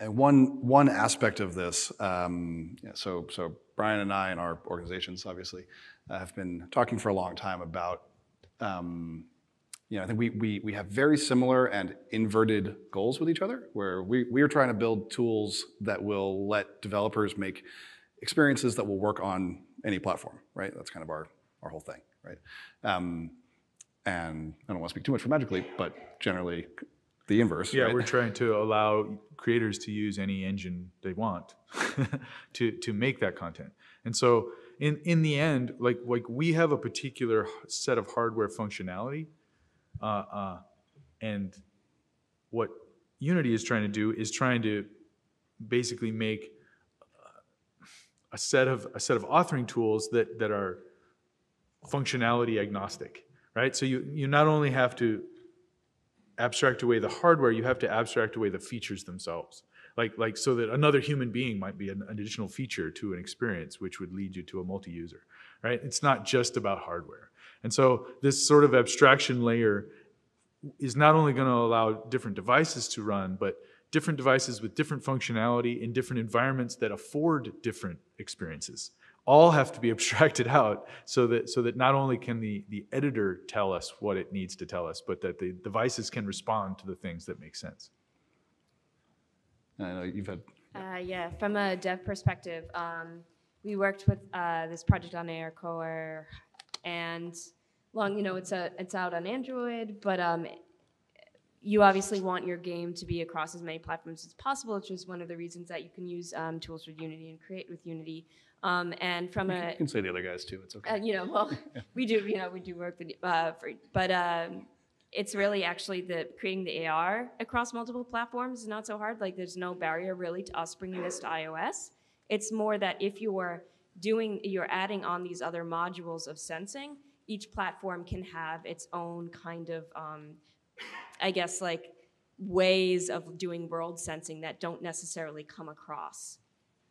And one, one aspect of this, um, so, so Brian and I and our organizations, obviously, uh, have been talking for a long time about, um, you know, I think we, we, we have very similar and inverted goals with each other, where we, we are trying to build tools that will let developers make experiences that will work on any platform, right? That's kind of our, our whole thing, right? Um, and I don't want to speak too much for Magic Leap, but generally, the inverse, yeah, right? We're trying to allow creators to use any engine they want to to make that content. And so in in the end, like like we have a particular set of hardware functionality, uh, uh, and what Unity is trying to do is trying to basically make a set of a set of authoring tools that that are functionality agnostic, right? So you you not only have to abstract away the hardware, you have to abstract away the features themselves. Like, like so that another human being might be an additional feature to an experience, which would lead you to a multi-user, right? It's not just about hardware. And so this sort of abstraction layer is not only going to allow different devices to run, but different devices with different functionality in different environments that afford different experiences all have to be abstracted out so that, so that not only can the, the editor tell us what it needs to tell us, but that the devices can respond to the things that make sense. I know you've had... Uh, yeah, from a dev perspective, um, we worked with uh, this project on ARCore, and long, you know, it's, a, it's out on Android, but um, you obviously want your game to be across as many platforms as possible, which is one of the reasons that you can use um, tools for Unity and create with Unity. Um, and from you a you can say the other guys too. It's okay. Uh, you know, well, yeah. we do. You know, we do work with, uh, for, but um, it's really actually the creating the A R across multiple platforms is not so hard. Like, there's no barrier really to us bringing this to iOS. It's more that if you are doing, you're adding on these other modules of sensing, each platform can have its own kind of um, I guess, like, ways of doing world sensing that don't necessarily come across.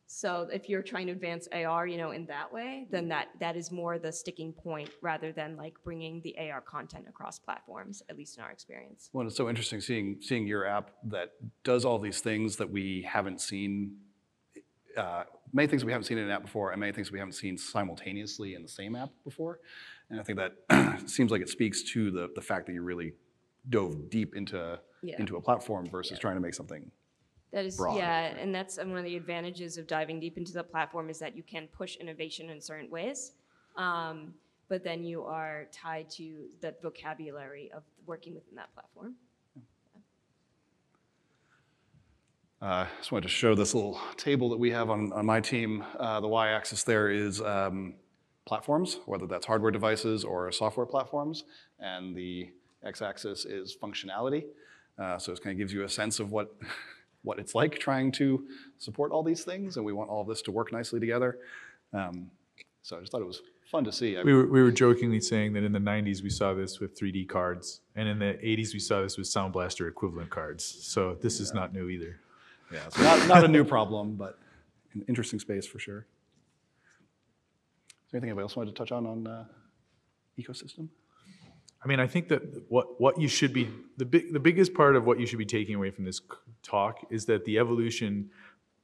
So if you're trying to advance A R, you know, in that way, then that, that is more the sticking point rather than, like, bringing the A R content across platforms, at least in our experience. Well, it's so interesting seeing, seeing your app that does all these things that we haven't seen, uh, many things we haven't seen in an app before, and many things we haven't seen simultaneously in the same app before. And I think that seems like it speaks to the, the fact that you really dove deep into yeah. into a platform versus yeah. trying to make something that is broad, yeah right? And that's one of the advantages of diving deep into the platform, is that you can push innovation in certain ways, um, but then you are tied to the vocabulary of working within that platform. I uh, just wanted to show this little table that we have on, on my team. Uh, the y-axis there is um, platforms, whether that's hardware devices or software platforms, and the x-axis is functionality, uh, so it kind of gives you a sense of what, what it's like trying to support all these things, and we want all of this to work nicely together. Um, so I just thought it was fun to see. We were, we were jokingly saying that in the nineties we saw this with three D cards, and in the eighties we saw this with Sound Blaster equivalent cards, so this yeah. is not new either. Yeah, so not, not a new problem, but an interesting space for sure. Is there anything anybody else wanted to touch on on uh, ecosystem? I mean, I think that what, what you should be, the, big, the biggest part of what you should be taking away from this talk is that the evolution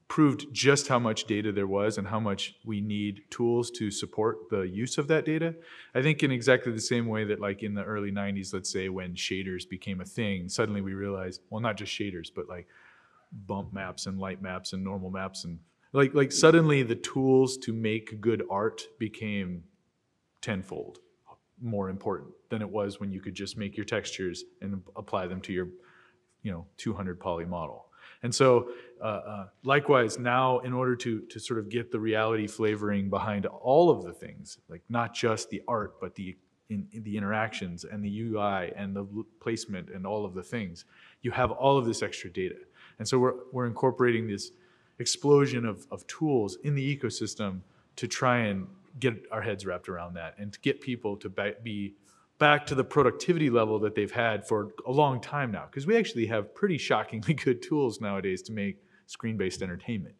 proved just how much data there was and how much we need tools to support the use of that data. I think in exactly the same way that, like, in the early nineties, let's say, when shaders became a thing, suddenly we realized, well, not just shaders, but like bump maps and light maps and normal maps, and like, like suddenly the tools to make good art became tenfold more important than it was when you could just make your textures and apply them to your, you know, two hundred poly model. And so uh, uh, likewise, now in order to, to sort of get the reality flavoring behind all of the things, like not just the art, but the, in, in the interactions and the U I and the placement and all of the things, you have all of this extra data. And so we're, we're incorporating this explosion of, of tools in the ecosystem to try and get our heads wrapped around that and to get people to be back to the productivity level that they've had for a long time now. Because we actually have pretty shockingly good tools nowadays to make screen-based entertainment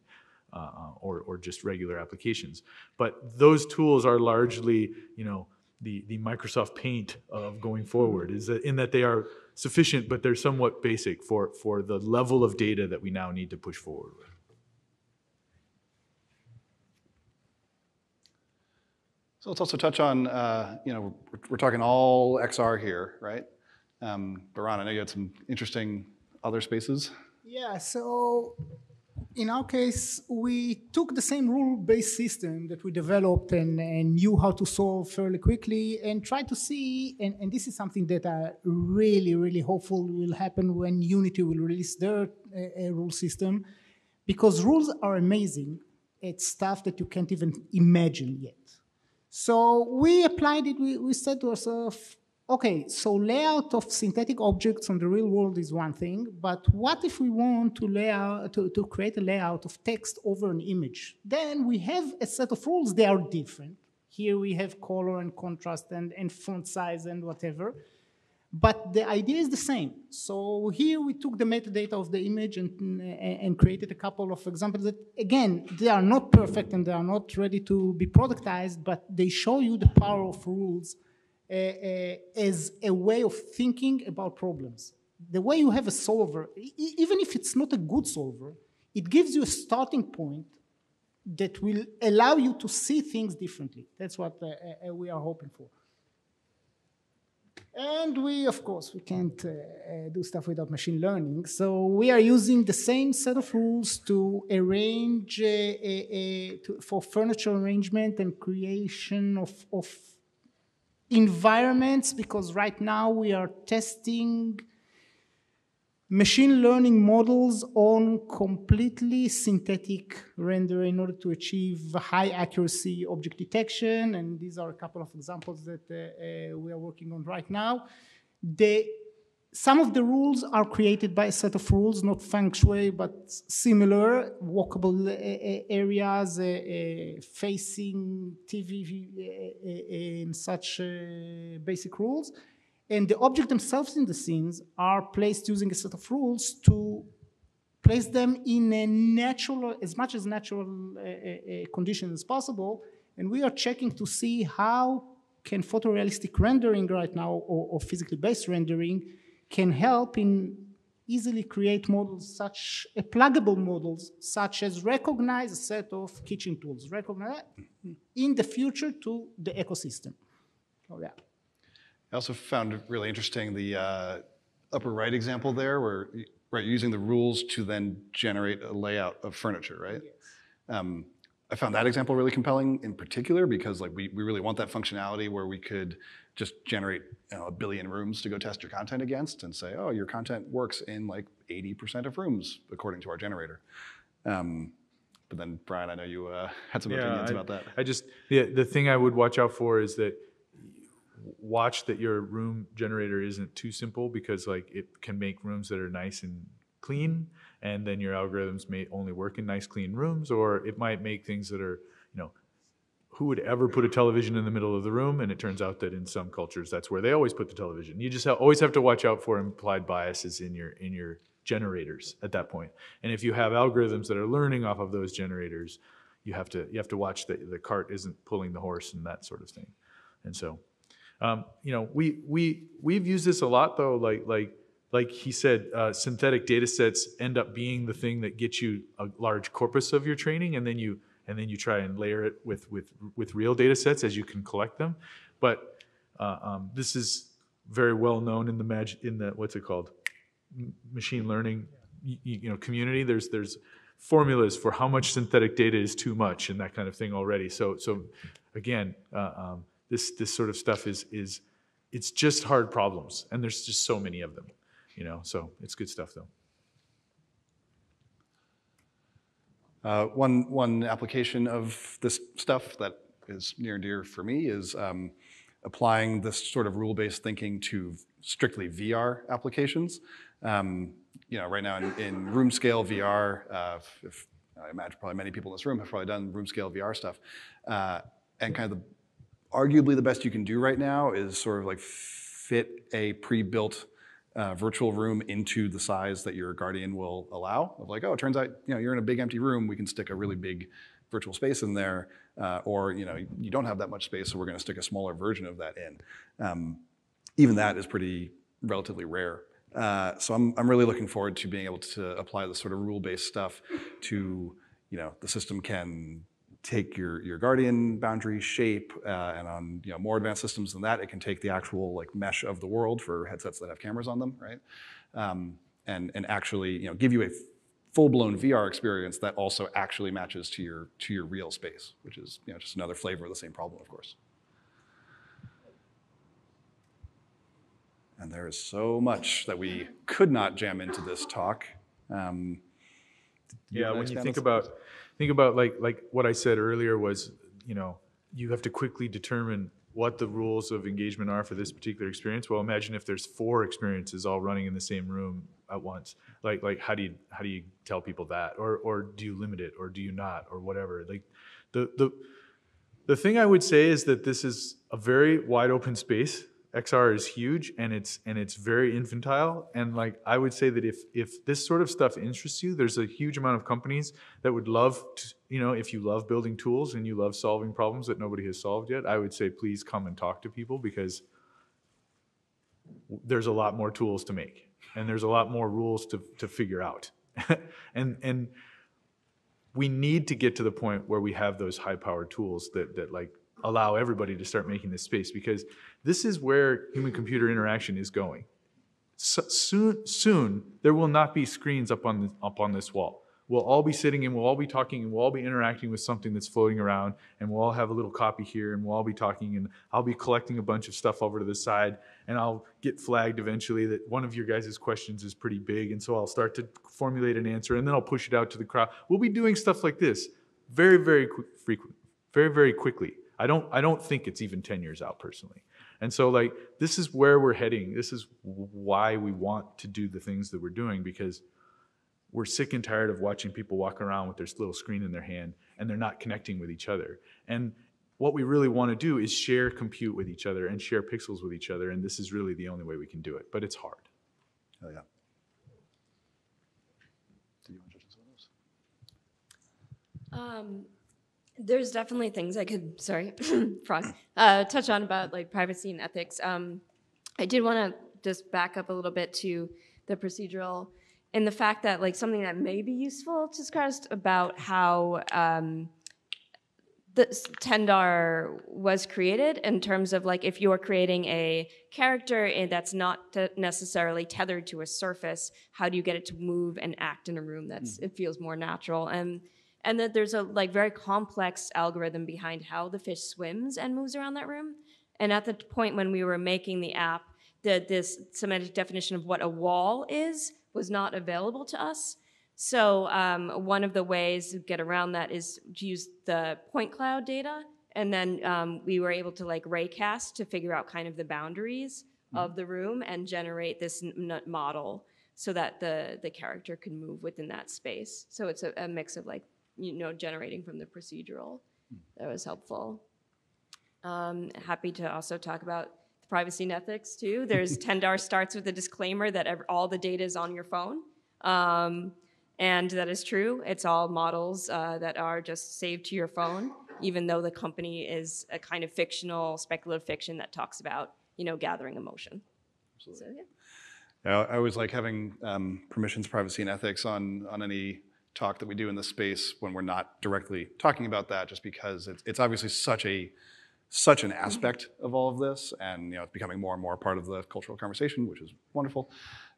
uh, or, or just regular applications. But those tools are largely, you know, the, the Microsoft Paint of going forward, is that in that they are sufficient, but they're somewhat basic for, for the level of data that we now need to push forward with. So let's also touch on, uh, you know, we're, we're talking all X R here, right? Um, but Ron, I know you had some interesting other spaces. Yeah, so in our case, we took the same rule-based system that we developed and, and knew how to solve fairly quickly and tried to see, and, and this is something that I really, really hopeful will happen when Unity will release their uh, rule system, because rules are amazing at stuff that you can't even imagine yet. So we applied it, we, we said to ourselves, okay, so layout of synthetic objects on the real world is one thing, but what if we want to, layout, to, to create a layout of text over an image? Then we have a set of rules, they are different. Here we have color and contrast and, and font size and whatever, but the idea is the same. So here we took the metadata of the image and, and created a couple of examples that, again, they are not perfect and they are not ready to be productized, but they show you the power of rules uh, uh, as a way of thinking about problems. The way you have a solver, e- even if it's not a good solver, it gives you a starting point that will allow you to see things differently. That's what uh, uh, we are hoping for. And we, of course, we can't uh, uh, do stuff without machine learning. So we are using the same set of rules to arrange uh, a, a, to, for furniture arrangement and creation of, of environments, because right now we are testing machine learning models on completely synthetic render in order to achieve high accuracy object detection. And these are a couple of examples that uh, uh, we are working on right now. They, some of the rules are created by a set of rules, not feng shui, but similar, walkable uh, areas, uh, uh, facing T V, uh, uh, and such uh, basic rules. And the objects themselves in the scenes are placed using a set of rules to place them in a natural, as much as natural uh, uh, condition as possible. And we are checking to see how can photorealistic rendering right now, or, or physically based rendering, can help in easily create models such, uh, pluggable models, such as recognize a set of kitchen tools, recognize in the future to the ecosystem. Oh, yeah. I also found it really interesting the uh, upper right example there, where right using the rules to then generate a layout of furniture, right? Yes. Um, I found that example really compelling in particular because like we we really want that functionality where we could just generate you know, a billion rooms to go test your content against and say, oh, your content works in like eighty percent of rooms according to our generator. Um, but then Brian, I know you uh, had some yeah, opinions I, about that. I just the the thing I would watch out for is that. Watch that your room generator isn't too simple because like it can make rooms that are nice and clean, and then your algorithms may only work in nice clean rooms, or it might make things that are, you know, who would ever put a television in the middle of the room? And it turns out that in some cultures that's where they always put the television. You just ha- always have to watch out for implied biases in your in your generators at that point. And if you have algorithms that are learning off of those generators, you have to you have to watch that the cart isn't pulling the horse and that sort of thing. And so Um, you know, we we we've used this a lot though. Like like like he said, uh, synthetic data sets end up being the thing that gets you a large corpus of your training, and then you and then you try and layer it with with with real data sets as you can collect them. But uh, um, this is very well known in the mag in the what's it called M machine learning you, you know community. There's there's formulas for how much synthetic data is too much and that kind of thing already. So so again. Uh, um, This this sort of stuff is is it's just hard problems, and there's just so many of them, you know. So it's good stuff though. Uh, one one application of this stuff that is near and dear for me is um, applying this sort of rule-based thinking to strictly V R applications. Um, you know, right now in, in room scale V R, uh, if, if, I imagine probably many people in this room have probably done room scale V R stuff, uh, and kind of the arguably the best you can do right now is sort of like fit a pre-built uh, virtual room into the size that your guardian will allow. Of like, oh, it turns out you know, you're in a big empty room, we can stick a really big virtual space in there, uh, or you know, you don't have that much space, so we're gonna stick a smaller version of that in. Um, even that is pretty relatively rare. Uh, so I'm, I'm really looking forward to being able to apply this sort of rule-based stuff to, you know, the system can take your, your guardian boundary shape, uh, and on you know, more advanced systems than that, it can take the actual like mesh of the world for headsets that have cameras on them, right? Um, and, and actually you know, give you a full-blown V R experience that also actually matches to your, to your real space, which is you know, just another flavor of the same problem, of course. And there is so much that we could not jam into this talk. Um, yeah, when you think about, Think about like like what I said earlier was, you know, you have to quickly determine what the rules of engagement are for this particular experience. Well, imagine if there's four experiences all running in the same room at once. Like like how do you how do you tell people that? Or or do you limit it or do you not or whatever? Like the the the thing I would say is that this is a very wide open space. X R is huge and it's and it's very infantile, and like I would say that if if this sort of stuff interests you, there's a huge amount of companies that would love to, you know, if you love building tools and you love solving problems that nobody has solved yet, I would say please come and talk to people because there's a lot more tools to make and there's a lot more rules to to figure out. and and we need to get to the point where we have those high power tools that that like allow everybody to start making this space, because this is where human-computer interaction is going. So soon, soon, there will not be screens up on, the, up on this wall. we'll all be sitting and we'll all be talking and we'll all be interacting with something that's floating around, and we'll all have a little copy here and we'll all be talking, and I'll be collecting a bunch of stuff over to the side, and I'll get flagged eventually that one of your guys' questions is pretty big, and so I'll start to formulate an answer and then I'll push it out to the crowd. We'll be doing stuff like this very, very frequently, very, very quickly. I don't, I don't think it's even ten years out personally. And so like, this is where we're heading. This is why we want to do the things that we're doing, because we're sick and tired of watching people walk around with their little screen in their hand and they're not connecting with each other. And what we really want to do is share compute with each other and share pixels with each other. And this is really the only way we can do it, but it's hard. Oh yeah. Did you want to touch on something else? Um, there's definitely things I could, sorry, frog, uh, touch on about like privacy and ethics. Um, I did want to just back up a little bit to the procedural and the fact that like something that may be useful to discuss about how um, this Tendar was created in terms of like if you are creating a character that's not necessarily tethered to a surface, how do you get it to move and act in a room that's mm-hmm. it feels more natural? And And that there's a like very complex algorithm behind how the fish swims and moves around that room. And at the point when we were making the app, the, this semantic definition of what a wall is was not available to us. So um, one of the ways to get around that is to use the point cloud data. And then um, we were able to like raycast to figure out kind of the boundaries mm-hmm. of the room and generate this n model so that the, the character can move within that space. So it's a, a mix of like, you know, generating from the procedural. That was helpful. Um, happy to also talk about privacy and ethics too. There's Tendar starts with a disclaimer that ever, all the data is on your phone. Um, and that is true. It's all models uh, that are just saved to your phone, even though the company is a kind of fictional, speculative fiction that talks about, you know, gathering emotion. Absolutely. So, yeah. Now, I always like having um, permissions, privacy, and ethics on, on any talk that we do in this space when we're not directly talking about that, just because it's, it's obviously such a such an aspect of all of this, and you know it's becoming more and more part of the cultural conversation, which is wonderful.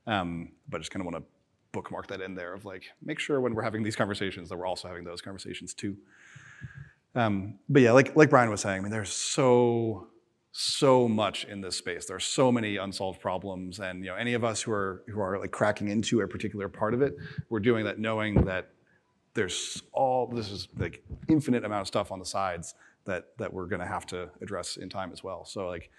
Um, but I just kind of want to bookmark that in there of like, make sure when we're having these conversations that we're also having those conversations too. Um, but yeah, like like Brian was saying, I mean, there's so so much in this space. There are so many unsolved problems, and you know, any of us who are who are like cracking into a particular part of it, we're doing that knowing that there's all this is like infinite amount of stuff on the sides that that we're going to have to address in time as well. So like,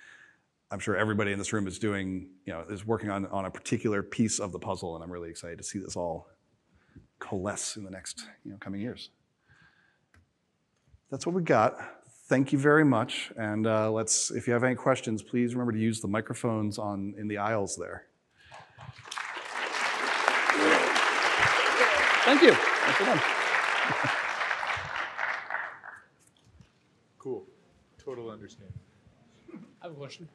I'm sure everybody in this room is doing you know is working on on a particular piece of the puzzle, and I'm really excited to see this all coalesce in the next you know coming years. That's what we got. Thank you very much, and uh, let's. If you have any questions, please remember to use the microphones on in the aisles there. Thank you. Cool. Total understanding. I have a question.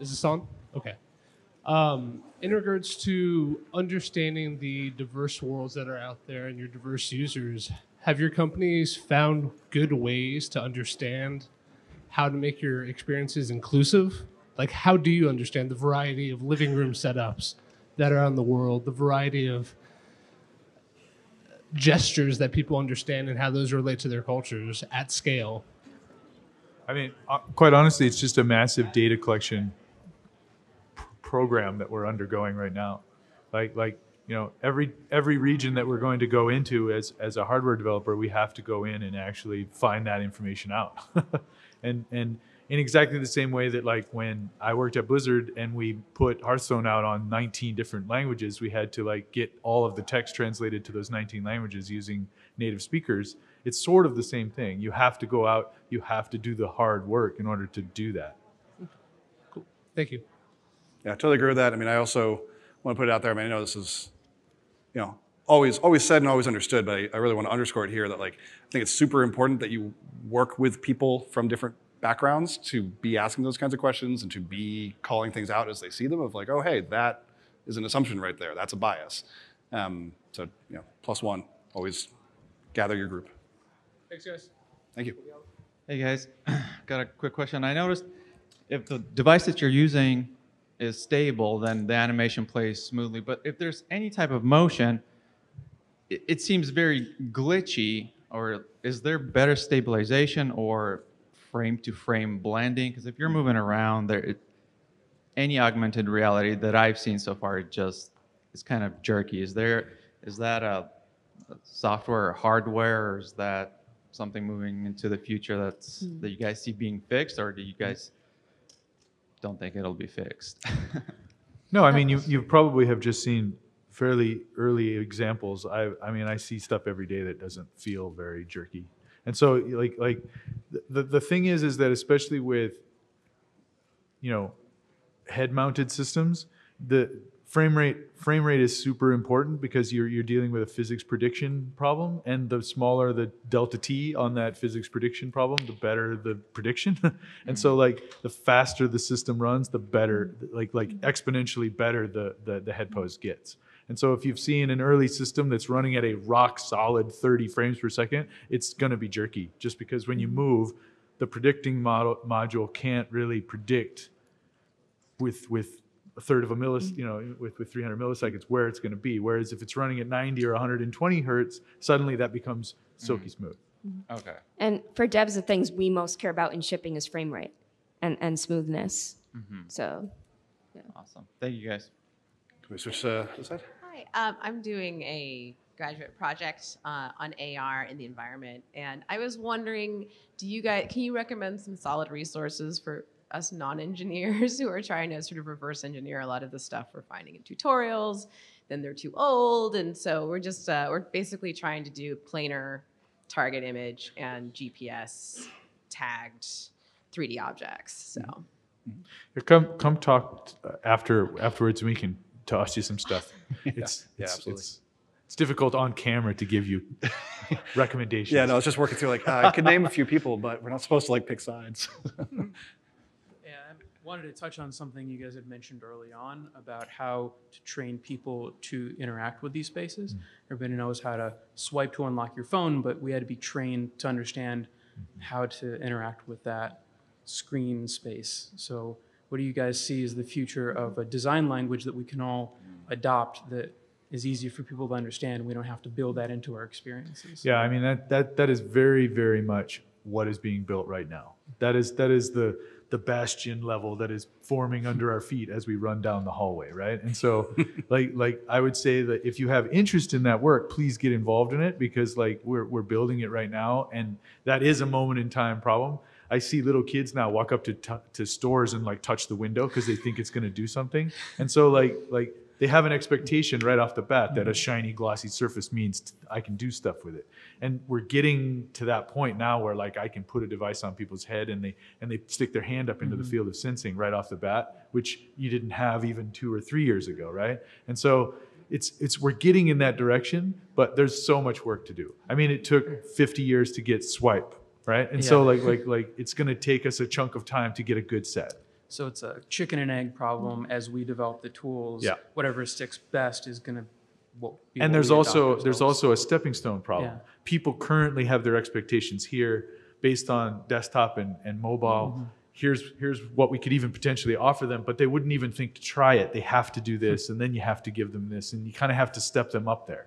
Is this on? Okay. Um, in regards to understanding the diverse worlds that are out there and your diverse users, have your companies found good ways to understand how to make your experiences inclusive? Like, how do you understand the variety of living room setups that are on the world, the variety of gestures that people understand and how those relate to their cultures at scale? I mean, quite honestly, it's just a massive data collection program that we're undergoing right now. Like, like. You know, every every region that we're going to go into as as a hardware developer, we have to go in and actually find that information out. and and in exactly the same way that like when I worked at Blizzard and we put Hearthstone out on nineteen different languages, we had to like get all of the text translated to those nineteen languages using native speakers. It's sort of the same thing. You have to go out, you have to do the hard work in order to do that. Cool. Thank you. Yeah, I totally agree with that. I mean, I also want to put it out there. I mean, I know this is, you know, always always said and always understood, but I, I really want to underscore it here that like, I think it's super important that you work with people from different backgrounds to be asking those kinds of questions and to be calling things out as they see them of like, oh, hey, that is an assumption right there. That's a bias. Um, so, you know, plus one, always gather your group. Thanks, guys. Thank you. Hey, guys. Got a quick question. I noticed if the device that you're using is stable, then the animation plays smoothly. But if there's any type of motion, it, it seems very glitchy, or is there better stabilization or frame-to-frame blending? Because if you're moving around, there, it, any augmented reality that I've seen so far, it just is kind of jerky. Is there, is that a software or hardware, or is that something moving into the future that's mm. that you guys see being fixed, or do you guys don't think it'll be fixed? No, I mean, you you probably have just seen fairly early examples. I I mean, I see stuff every day that doesn't feel very jerky. And so, like like the the thing is is that especially with, you know, head-mounted systems, the frame rate frame rate is super important, because you're you're dealing with a physics prediction problem, and the smaller the delta t on that physics prediction problem, the better the prediction. And mm-hmm. so, like, the faster the system runs, the better, like like exponentially better the the, the head pose gets. And so if you've seen an early system that's running at a rock solid thirty frames per second, it's going to be jerky, just because when you move, the predicting model module can't really predict with with a third of a millisecond, you know, with, with three hundred milliseconds where it's going to be. Whereas if it's running at ninety or one hundred twenty hertz, suddenly that becomes silky smooth. Mm-hmm. Okay. And for devs, the things we most care about in shipping is frame rate and, and smoothness. Mm-hmm. So, yeah. Awesome. Thank you, guys. Can we switch uh, to the side? Hi. Um, I'm doing a graduate project uh, on A R in the environment. And I was wondering, do you guys, can you recommend some solid resources for us non-engineers who are trying to sort of reverse engineer a lot of the stuff we're finding in tutorials? Then they're too old, and so we're just uh, we're basically trying to do planar target image and G P S tagged three D objects. So, come come talk after afterwards, and we can toss you some stuff. yeah. It's, yeah, it's, absolutely. It's, It's difficult on camera to give you recommendations. Yeah, no, I was just working through like uh, I could name a few people, but we're not supposed to like pick sides. Wanted to touch on something you guys had mentioned early on about how to train people to interact with these spaces. Mm-hmm. Everybody knows how to swipe to unlock your phone, but we had to be trained to understand mm-hmm. how to interact with that screen space. So what do you guys see as the future of a design language that we can all mm-hmm. adopt that is easy for people to understand? We don't have to build that into our experiences. Yeah, I mean, that that that is very, very much what is being built right now. That is that is the the bastion level that is forming under our feet as we run down the hallway, right? And so like like I would say that if you have interest in that work, please get involved in it, because like we're we're building it right now, and that is a moment in time problem. I see little kids now walk up to to stores and like touch the window because they think it's going to do something. And so like like they have an expectation right off the bat that a shiny glossy surface means t- I can do stuff with it. And we're getting to that point now where like I can put a device on people's head and they and they stick their hand up into mm-hmm. the field of sensing right off the bat, which you didn't have even two or three years ago, right? And so it's it's we're getting in that direction, but there's so much work to do. I mean, it took fifty years to get swipe, right? And yeah. so like like like it's gonna take us a chunk of time to get a good set. So it's a chicken and egg problem. As we develop the tools, yeah. whatever sticks best is going to be. And there's also there's also a stepping stone problem. Yeah. People currently have their expectations here based on desktop and, and mobile. Mm-hmm. Here's here's what we could even potentially offer them, but they wouldn't even think to try it. They have to do this, and then you have to give them this, and you kind of have to step them up there.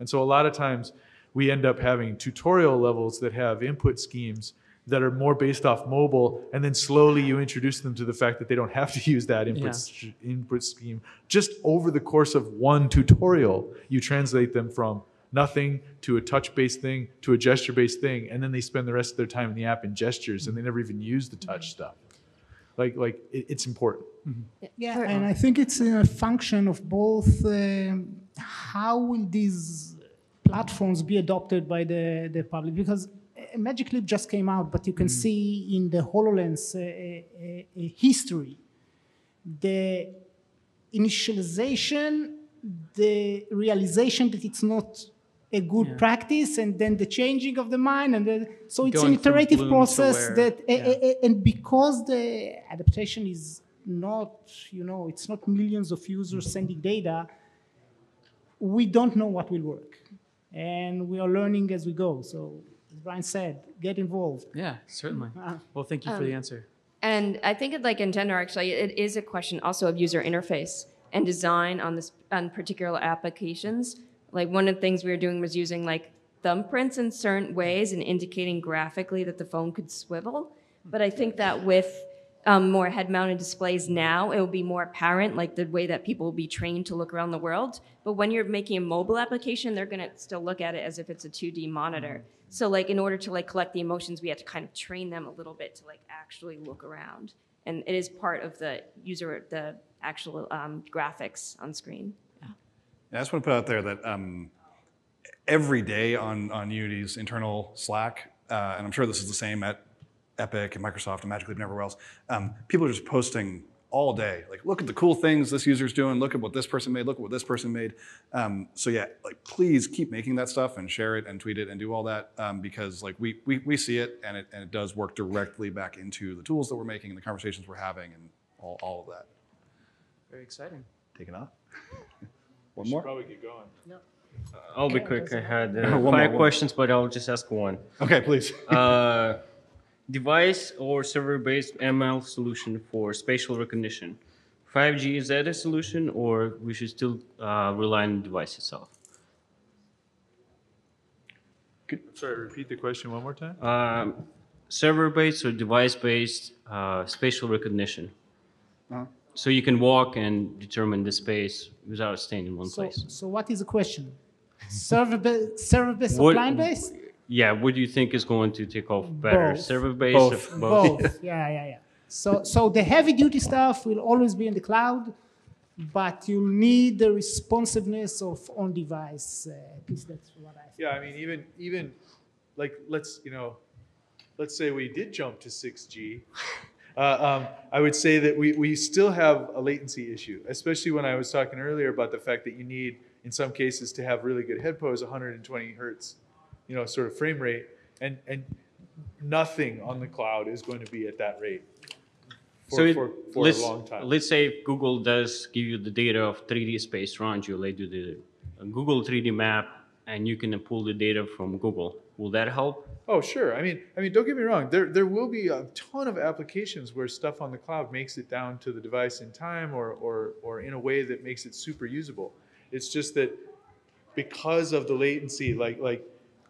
And so a lot of times we end up having tutorial levels that have input schemes that are more based off mobile, and then slowly you introduce them to the fact that they don't have to use that input, yeah. st- input scheme. Just over the course of one tutorial, you translate them from nothing to a touch-based thing to a gesture-based thing, and then they spend the rest of their time in the app in gestures, and they never even use the touch stuff. Like, like it, it's important. Mm-hmm. Yeah, and I think it's a function of both uh, how will these platforms be adopted by the, the public, because Magic Leap just came out, but you can mm. see in the HoloLens uh, uh, uh, history, the initialization, the realization that it's not a good yeah. practice, and then the changing of the mind, and the, so it's Going an iterative process that, uh, yeah. uh, uh, and because the adaptation is not, you know, it's not millions of users sending data, we don't know what will work, and we are learning as we go, so. As Brian said, get involved. Yeah, certainly. Well, thank you um, for the answer. And I think, it, like in general, actually, it is a question also of user interface and design on this on particular applications. like one of the things we were doing was using like thumbprints in certain ways and indicating graphically that the phone could swivel. But I think that with um, more head-mounted displays now, it will be more apparent, like the way that people will be trained to look around the world. But when you're making a mobile application, they're gonna still look at it as if it's a two D monitor. So like in order to like collect the emotions, we had to kind of train them a little bit to like actually look around. And it is part of the user, the actual um, graphics on screen. Yeah. I just want to put out there that um, every day on, on Unity's internal Slack, uh, and I'm sure this is the same at Epic and Microsoft and Magic Leap and everywhere else, um, people are just posting all day. Like, look at the cool things this user's doing. Look at what this person made. Look at what this person made. Um, so yeah, like please keep making that stuff and share it and tweet it and do all that um, because like we, we we see it and it and it does work directly back into the tools that we're making and the conversations we're having and all all of that. Very exciting. Take it off. One more. Probably get going. No. Uh, I'll be quick. I had uh, one five more, questions, one. But I'll just ask one. Okay, please. uh, Device or server-based M L solution for spatial recognition. five G, is that a solution or we should still uh, rely on the device itself? Good. Sorry, repeat the question one more time. Um, server-based or device-based uh, spatial recognition. Uh-huh. So you can walk and determine the space without staying in one so, place. So what is the question? Server-based server or client-based? Yeah, what do you think is going to take off better? Server-based or both? Both, yeah, yeah, yeah. So, so the heavy-duty stuff will always be in the cloud, but you need the responsiveness of on-device uh, piece. That's what I think. Yeah, I mean, even, even like, let's, you know, let's say we did jump to six G. Uh, um, I would say that we, we still have a latency issue, especially when I was talking earlier about the fact that you need, in some cases, to have really good head pose, one hundred twenty hertz. You know, sort of frame rate, and and nothing on the cloud is going to be at that rate for, so it, for, for a long time. Let's say if Google does give you the data of three D space around you, they do the Google three D map, and you can pull the data from Google. Will that help? Oh, sure. I mean, I mean, don't get me wrong. There there will be a ton of applications where stuff on the cloud makes it down to the device in time, or or or in a way that makes it super usable. It's just that because of the latency, like like.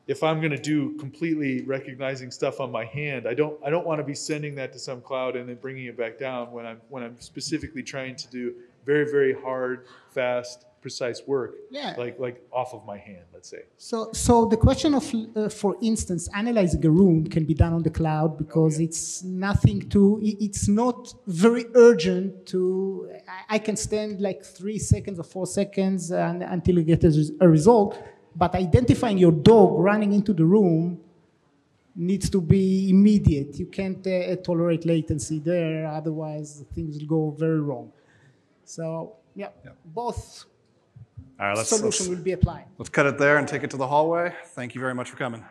If I'm going to do completely recognizing stuff on my hand, I don't I don't want to be sending that to some cloud and then bringing it back down when I'm when I'm specifically trying to do very very hard, fast, precise work. Yeah. Like like off of my hand, let's say. So so the question of uh, for instance, analyzing a room can be done on the cloud because okay. it's nothing to it's not very urgent to I can stand like three seconds or four seconds and, until you get a, a result. But identifying your dog running into the room needs to be immediate. You can't uh, tolerate latency there, otherwise things will go very wrong. So, yeah, yep. both All right, let's, solution let's, will be applied. Let's cut it there and take it to the hallway. Thank you very much for coming.